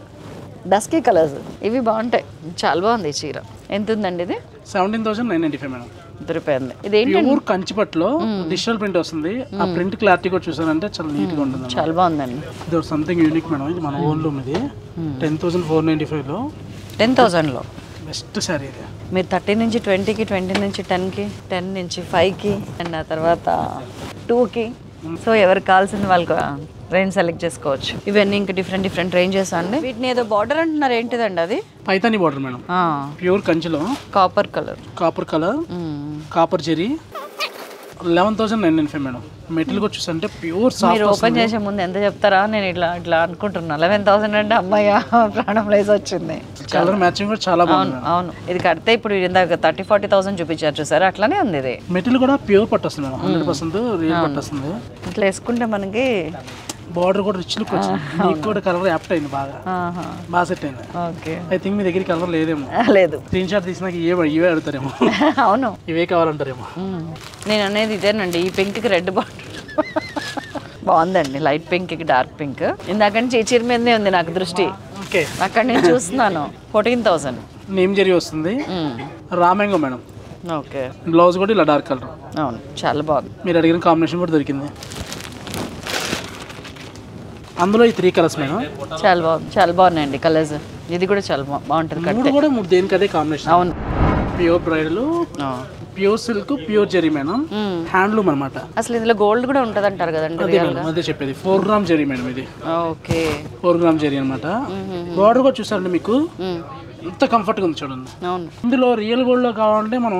Dusky colours. ఇవి బాగుంటాయి. చాలా బాగుంది ఈ చీర. ఎంత ఉందండి ఇది? seventeen thousand nine ninety-five madam. Pure కంచిపట్లో డిజిటల్ ప్రింట్ వస్తుంది ఆ ప్రింట్ క్లారిటీ కూడా చూసానంటే చాలా నీట్ గా ఉంటుంది చాలా బాగుందండి ఇది సంథింగ్ యూనిక్ మేడం ఇది మన ఓన్ లూమ్ ఇది ten thousand four ninety-five లో ten thousand లో బెస్ట్ సారీ ఇది మీరు thirty నుంచి twenty కి twenty నుంచి ten కి ten నుంచి five కి అండ్ ఆ తర్వాత two కి సో ఎవరు కావాల్సిన వాళ్ళకి రేంజ్ సెలెక్ట్ చేసుకోవచ్చు ఇవన్నీ ఇంకా డిఫరెంట్ డిఫరెంట్ రేంజెస్ అండి వీటిని ఏదో బార్డర్ అంటున్నారు ఏంటిదండి అది పైతాని బార్డర్ మేడం ప్యూర్ కంచిలో copper colour copper colour copper zari eleven thousand nine ninety-five madam material కూడా చూసంటే ప్యూర్ సాఫ్ట్ మీరు ఓపెన్ చేసే ముందు ఎంత చెప్తారా నేను ఇట్లా ఇట్లా అనుకుంటున్నా eleven thousand అంటే అమ్మయ్య ప్రాణం లేసి వచ్చింది కలర్ మ్యాచింగ్ కూడా చాలా బాగుంది అవును ఇది కడితే ఇప్పుడు ఇందాక thirty forty thousand చూపించారు చూసారా అట్లానే ఉంది ఇది మెటీరియల్ కూడా ప్యూర్ పట్టు వస్తుంది one hundred percent రియల్ పట్టు వస్తుంది ఇట్లా వేసుకుంటే మనకి బార్డర్ కూడా రిచ్ లుక్ వచ్చింది నీకు కూడా కలర్ యాప్ట్ అయింది బాగా బాగా సెట్ అయింది ఓకే ఐ థింక్ మీ దగ్గర కలర్ లేదేమో లేదు స్క్రీన్ షాట్ తీసినాక ఇవే ఇవే అడుగుతారేమో అవును ఇవే కావాలంటారేమో నేను అనేది ఇదేనండి ఈ పింక్కి రెడ్ బార్డర్ బాగుందండి లైట్ పింక్కి డార్క్ పింక్ ఇందాకంటే చీర మీదనే ఉంది నాకు దృష్టి ఓకే అక్కడ నేను చూస్తున్నాను ఫోర్టీన్ థౌసండ్ నేమ్ జరీ వస్తుంది రామేంగో మేడం ఓకే బ్లౌజ్ కూడా ఇలా డార్క్ కలర్ అవును చాలా బాగుంది మీరు అడిగిన కాంబినేషన్ కూడా దొరికింది అందులో ఈ త్రీ కలర్స్ మేడం చాలా బాగుంది చాలా బాగున్నాయండి కలర్స్ ఇది కూడా చాలా బాగుంటుంది కూడా మూడు దేనికదే కాంబినేషన్ అవును pure bridal pure silk pure zari madam handloom అనమాట అసలు ఇందులో గోల్డ్ కూడా ఉంటుంది అంటారు కదండి అదే చెప్పేది ఫోర్ గ్రామ్ జెరీ మేడం ఇది ఓకే ఫోర్ గ్రామ్ జెరీ అనమాట బార్డర్ కూడా చూసారండి మీకు ఇంత కంఫర్ట్ గా ఉంది చూడండి అవును ఇందులో రియల్ గోల్డ్ లో కావాలంటే మనం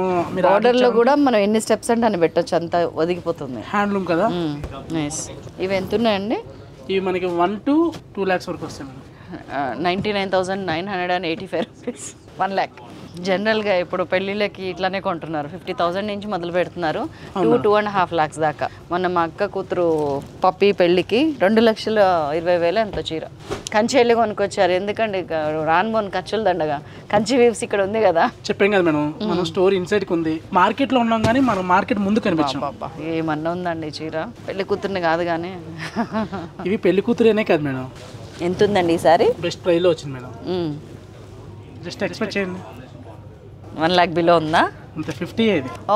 ఆర్డర్ లో కూడా మనం ఎన్ని స్టెప్స్ అంటే అని పెట్టొచ్చు అంత ఒదిగిపోతుంది హ్యాండ్లూమ్ కదా నైస్ ఇవి ఎంత ఉన్నాయండి ఇవి మనకి వన్ టు టూ ల్యాక్స్ వరకు వస్తాయి madam ninety nine thousand nine hundred and eighty five rupees one lakh జనరల్గా ఇప్పుడు పెళ్ళిళ్ళకి ఇట్లానే కొంటున్నారు ఫిఫ్టీ థౌసండ్ నుంచి మొదలు పెడుతున్నారు two two and half lakhs దాకా మొన్న మా అక్క కూతురు పప్పి పెళ్ళికి రెండు లక్షల ఇరవై వేలు ఎంతో చీర కంచి వెళ్ళి కొనుక్కొచ్చారు ఎందుకంటే రాన్బోన్ ఖర్చులు దండగా కంచి వీవ్స్ ఇక్కడ ఉంది కదా చెప్పాం కదా మేడం మనం స్టోర్ ఇన్సైడ్ ఉంది మార్కెట్ లో ఉన్నాం కానీ మనం మార్కెట్ ముందు కనిపించాం బాబా ఏమన్నా ఉందండి చీర పెళ్లి కూతురుని కాదు కానీ ఇవి పెళ్లి కూతురేనే కాదు మేడం ఎంత ఉందండి ఈసారి బెస్ట్ ప్రైస్ లో వచ్చింది మేడం జస్ట్ ఎక్స్పెక్ట్ చేయండి వన్ లాక్ బిలో ఉందా అంత ఫిఫ్టీ ఇది ఓ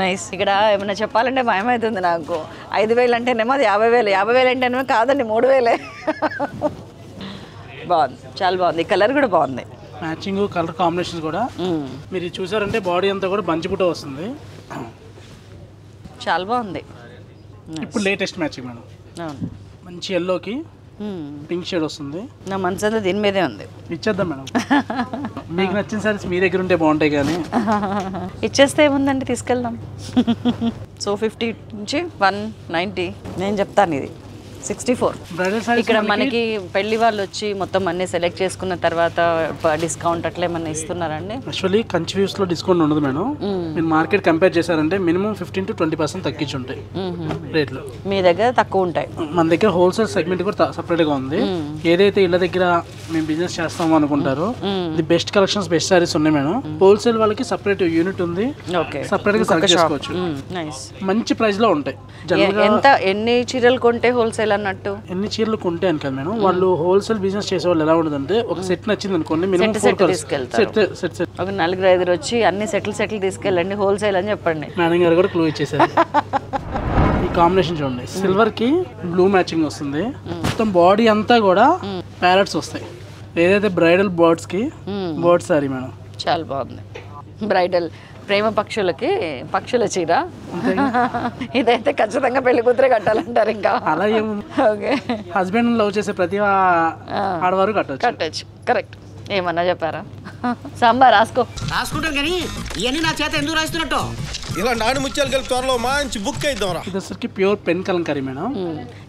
నైస్ ఇక్కడ ఏమైనా చెప్పాలంటే భయమవుతుంది నాకు ఐదు వేలు అంటేనేమో అది యాభై వేలు యాభై వేలు అంటేనేమో కాదండి మూడు వేలే బాగుంది చాలా బాగుంది కలర్ కూడా బాగుంది మ్యాచింగ్ కలర్ కాంబినేషన్ కూడా మీరు చూసారంటే బాడీ అంతా కూడా బంచిపుట వస్తుంది చాలా బాగుంది ఇప్పుడు లేటెస్ట్ మ్యాచింగ్ మేడం మంచి ఎల్లోకి పింక్ షేడ్ వస్తుంది నా మనసంతా దీని మీదే ఉంది ఇచ్చేద్దాం మేడం మీకు నచ్చిన సారీస్ మీ దగ్గర ఉంటే బాగుంటాయి కానీ ఇచ్చేస్తే ఏముందండి తీసుకెళ్దాం సో ఫిఫ్టీ నుంచి వన్ నైంటీ నేను చెప్తాను ఇది సిక్స్టీ ఫోర్ ఇక్కడ మనకి పెళ్లి వాళ్ళు వచ్చి మొత్తం అన్ని సెలెక్ట్ చేసుకున్న తర్వాత డిస్కౌంట్ అట్లా ఏమన్నా ఇస్తున్నారండి యాక్చువల్లీ కంచి వీవ్స్ లో డిస్కౌంట్ ఉండదు మేడం మీరు మార్కెట్ కంపేర్ చేశారంటే minimum fifteen to twenty percent తగ్గించి ఉంటాయి రేట్లు మీ దగ్గర తక్కువ ఉంటాయి మన దగ్గర హోల్సేల్ సెగ్మెంట్ కూడా సపరేట్ గా ఉంది ఏదైతే ఇళ్ళ దగ్గర మేము బిజినెస్ చేస్తాము అనుకుంటారో the best collections best saris ఉన్నాయి మేడం హోల్సేల్ వాళ్ళకి సపరేట్ యూనిట్ ఉంది సపరేట్ గా సెలెక్ట్ చేసుకోవచ్చు మంచి ప్రైస్ లో ఉంటాయి ఎంత ఎన్ని చీరలు కొంటే హోల్సేల్ అన్నట్టు ఎన్ని చీరలు కొంటాను కదా మేడం వాళ్ళు హోల్సేల్ బిజినెస్ చేసే వాళ్ళు ఎలా ఉండదంటే ఒక సెట్ నచ్చింది అనుకోండి ఒక నలుగురు ఐదుగురు వచ్చి అన్ని సెట్లు సెట్లు తీసుకెళ్ళండి హోల్సేల్ అని చెప్పండి మేడం గారు కూడా క్లూ ఇచ్చేసారు ఈ కాంబినేషన్ చూడండి సిల్వర్ కి బ్లూ మ్యాచింగ్ వస్తుంది మొత్తం బాడీ అంతా కూడా ప్యారెట్స్ వస్తాయి ఏదైతే బ్రైడల్ బర్డ్స్ కి బర్డ్ సారీ మేడం చాలా బాగుంది బ్రైడల్ ప్రేమ పక్షులకి పక్షుల చీర ఇదైతే ఖచ్చితంగా పెళ్లి కూతురే కట్టాలంటారు ఇంకా అలా ఏమో ఓకే హస్బెండ్ లవ్ చేసే ప్రతి ఆడవారు కట్టొచ్చు కట్టొచ్చు కరెక్ట్ ఏమన్నా చెప్పారా సాంబార్ రాసుకో రాసుకుంటాం కానీ ఇయన్నీ నా చేత ఎందుకు రాస్తున్నట్టు ఇలా నాడు ముచ్చలు కలిపి త్వరలో మంచి బుక్ అయిద్దాంరా ఇది అసలుకి ప్యూర్ పెన్ కలంకారీ మేడం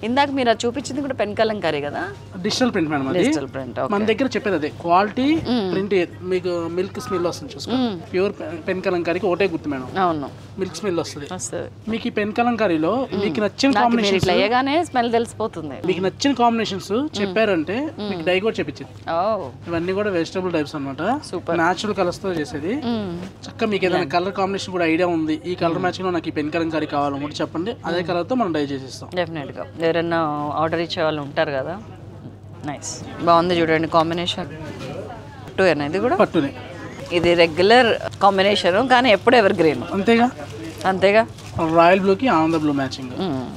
ఇందాక మీరు చూపించింది కూడా పెన్ కలంకారీ కదా డిజిటల్ ప్రింట్ మేడం అది డిజిటల్ ప్రింట్ మన దగ్గర చెప్పేది అదే క్వాలిటీ ప్రింట్ మీకు మిల్క్ స్మెల్ వస్తుంది చూసుకోండి ప్యూర్ పెన్ కలంకారీకి ఒకటే గుర్తు మేడం అవును మిల్క్ స్మెల్ వస్తుంది మీకు ఈ పెన్ కలంకారీలో మీకు నచ్చిన కాంబినేషన్స్ ఇట్లా ఏగానే స్మెల్ తెలిసిపోతుంది మీకు నచ్చిన కాంబినేషన్స్ చెప్పారంటే మీకు డై కూడా చెప్పించింది ఓ ఇవన్నీ కూడా వెజిటబుల్ టైప్స్ అన్నమాట సూపర్ నేచురల్ కలర్స్ తో చేసేది చక్క మీకు ఏదైనా కలర్ కాంబినేషన్ కూడా ఐడియా ఉంది ఈ కలర్ మ్యాచ్ లో నాకు ఈ పెన్ కలంకారీ కావాలనుకుంటే చెప్పండి అదే కలర్ తో మనం డై చేసిస్తాం డెఫినెట్ గా ఎవరైనా ఆర్డర్ ఇచ్చే వాళ్ళు ఉంటారు కదా నైస్ బాగుంది చూడండి కాంబినేషన్ పట్టు అనేది కూడా పట్టునే ఇది రెగ్యులర్ కాంబినేషన్ కానీ ఎప్పుడు ఎవర్ గ్రీన్ అంతేగా అంతేగా రాయల్ బ్లూ కి ఆనంద బ్లూ మ్యాచింగ్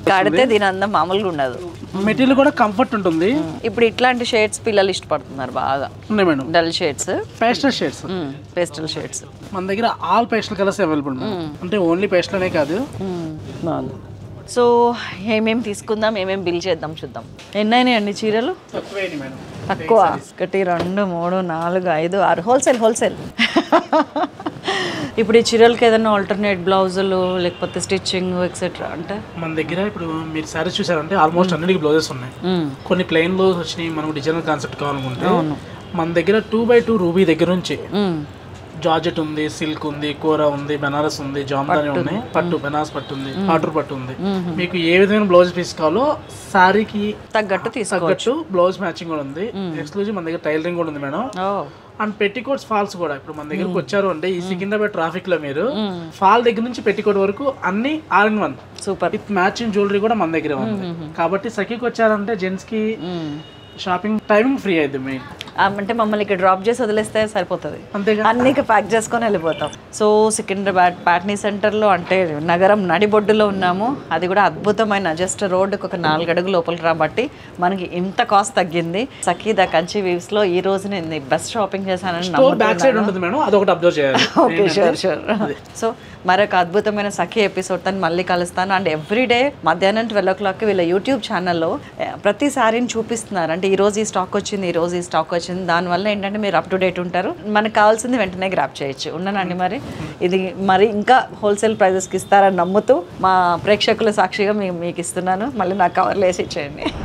కడితే దీని అందం మామూలుగా ఉండదు మెటీరియల్ కూడా కంఫర్ట్ ఉంటుంది ఇప్పుడు ఇట్లాంటి షేడ్స్ పిల్లలు ఇష్టపడుతున్నారు బాగా ఉన్నాయి madam dull shades pastel shades pastel shades మన దగ్గర ఆల్ పేస్టల్ కలర్స్ అవైలబుల్ అంటే ఓన్లీ పేస్టల్ అనే కాదు సో ఏమేమి తీసుకుందాం ఏమేమి బిల్ చేద్దాం చూద్దాం ఎన్నైనా అండి చీరలు తక్కువ ఒకటి రెండు మూడు నాలుగు ఐదు ఆరు హోల్సేల్ హోల్సేల్ ఇప్పుడు ఈ చీరలకి ఏదైనా ఆల్టర్నేట్ బ్లౌజులు లేకపోతే స్టిచ్చింగ్ ఎక్సెట్రా అంటే మన దగ్గర ఇప్పుడు మీరు సారీస్ చూసారంటే ఆల్మోస్ట్ అన్నిటికీ బ్లౌజెస్ ఉన్నాయి కొన్ని ప్లెయిన్ బ్లౌజ్ వచ్చినాయి మనం డిజైనర్ కాన్సెప్ట్ కావాలనుకుంటే మన దగ్గర టూ బై టూ రూబీ దగ్గర నుంచి జార్జెట్ ఉంది సిల్క్ ఉంది కూర ఉంది బెనారస్ ఉంది జామ్దాని ఉన్నాయి పట్టు బెనారస్ పట్టు ఉంది ఆర్డర్ పట్టు ఉంది మీకు ఏ విధమైన బ్లౌజ్ పీస్ కావాలో సారీకి తగ్గట్టు తగ్గట్టు బ్లౌజ్ మ్యాచింగ్ కూడా ఉంది ఎక్స్క్లూజివ్ మన దగ్గర టైలరింగ్ కూడా ఉంది మేడం అండ్ పెట్టికోట్స్ ఫాల్స్ కూడా ఇప్పుడు మన దగ్గరకు వచ్చారు అంటే ఈ సికింద్రాబాద్ ట్రాఫిక్ లో మీరు ఫాల్ దగ్గర నుంచి పెట్టికోట్ వరకు అన్ని all in one super with matching jewellery కూడా మన దగ్గర ఉంది కాబట్టి సఖీకి వచ్చారంటే జెంట్స్ కి షాపింగ్ టైమింగ్ ఫ్రీ అయింది మీకు అంటే మమ్మల్ని ఇక్కడ డ్రాప్ చేసి వదిలేస్తే సరిపోతుంది అంతేగా అన్నీ ప్యాక్ చేసుకొని వెళ్ళిపోతాం సో సికింద్రాబాద్ ప్యాట్నీ సెంటర్లో అంటే నగరం నడిబొడ్డులో ఉన్నాము అది కూడా అద్భుతమైన జస్ట్ రోడ్డుకు ఒక నాలుగు అడుగు లోపలికి రాబట్టి మనకి ఇంత కాస్ట్ తగ్గింది సఖీ ద కంచి వీవ్స్లో ఈ రోజు నేను బెస్ట్ షాపింగ్ చేశానని ఓకే షూర్ షూర్ సో మరొక అద్భుతమైన సఖీ ఎపిసోడ్ తను మళ్ళీ కలుస్తాను అండ్ ఎవ్రీడే మధ్యాహ్నం ట్వెల్వ్ ఓ క్లాక్కి వీళ్ళ యూట్యూబ్ ఛానల్లో ప్రతి సారీని చూపిస్తున్నారు అంటే ఈరోజు ఈ స్టాక్ వచ్చింది ఈ రోజు ఈ స్టాక్ వచ్చింది దానివల్ల ఏంటంటే మీరు అప్ టు డేట్ ఉంటారు మనకు కావాల్సింది వెంటనే గ్రాప్ చేయొచ్చు ఉన్నానండి మరి ఇది మరి ఇంకా హోల్సేల్ ప్రైజెస్కి ఇస్తారని నమ్ముతూ మా ప్రేక్షకుల సాక్షిగా మీకు ఇస్తున్నాను మళ్ళీ నాకు కవర్లు వేసి ఇచ్చేయండి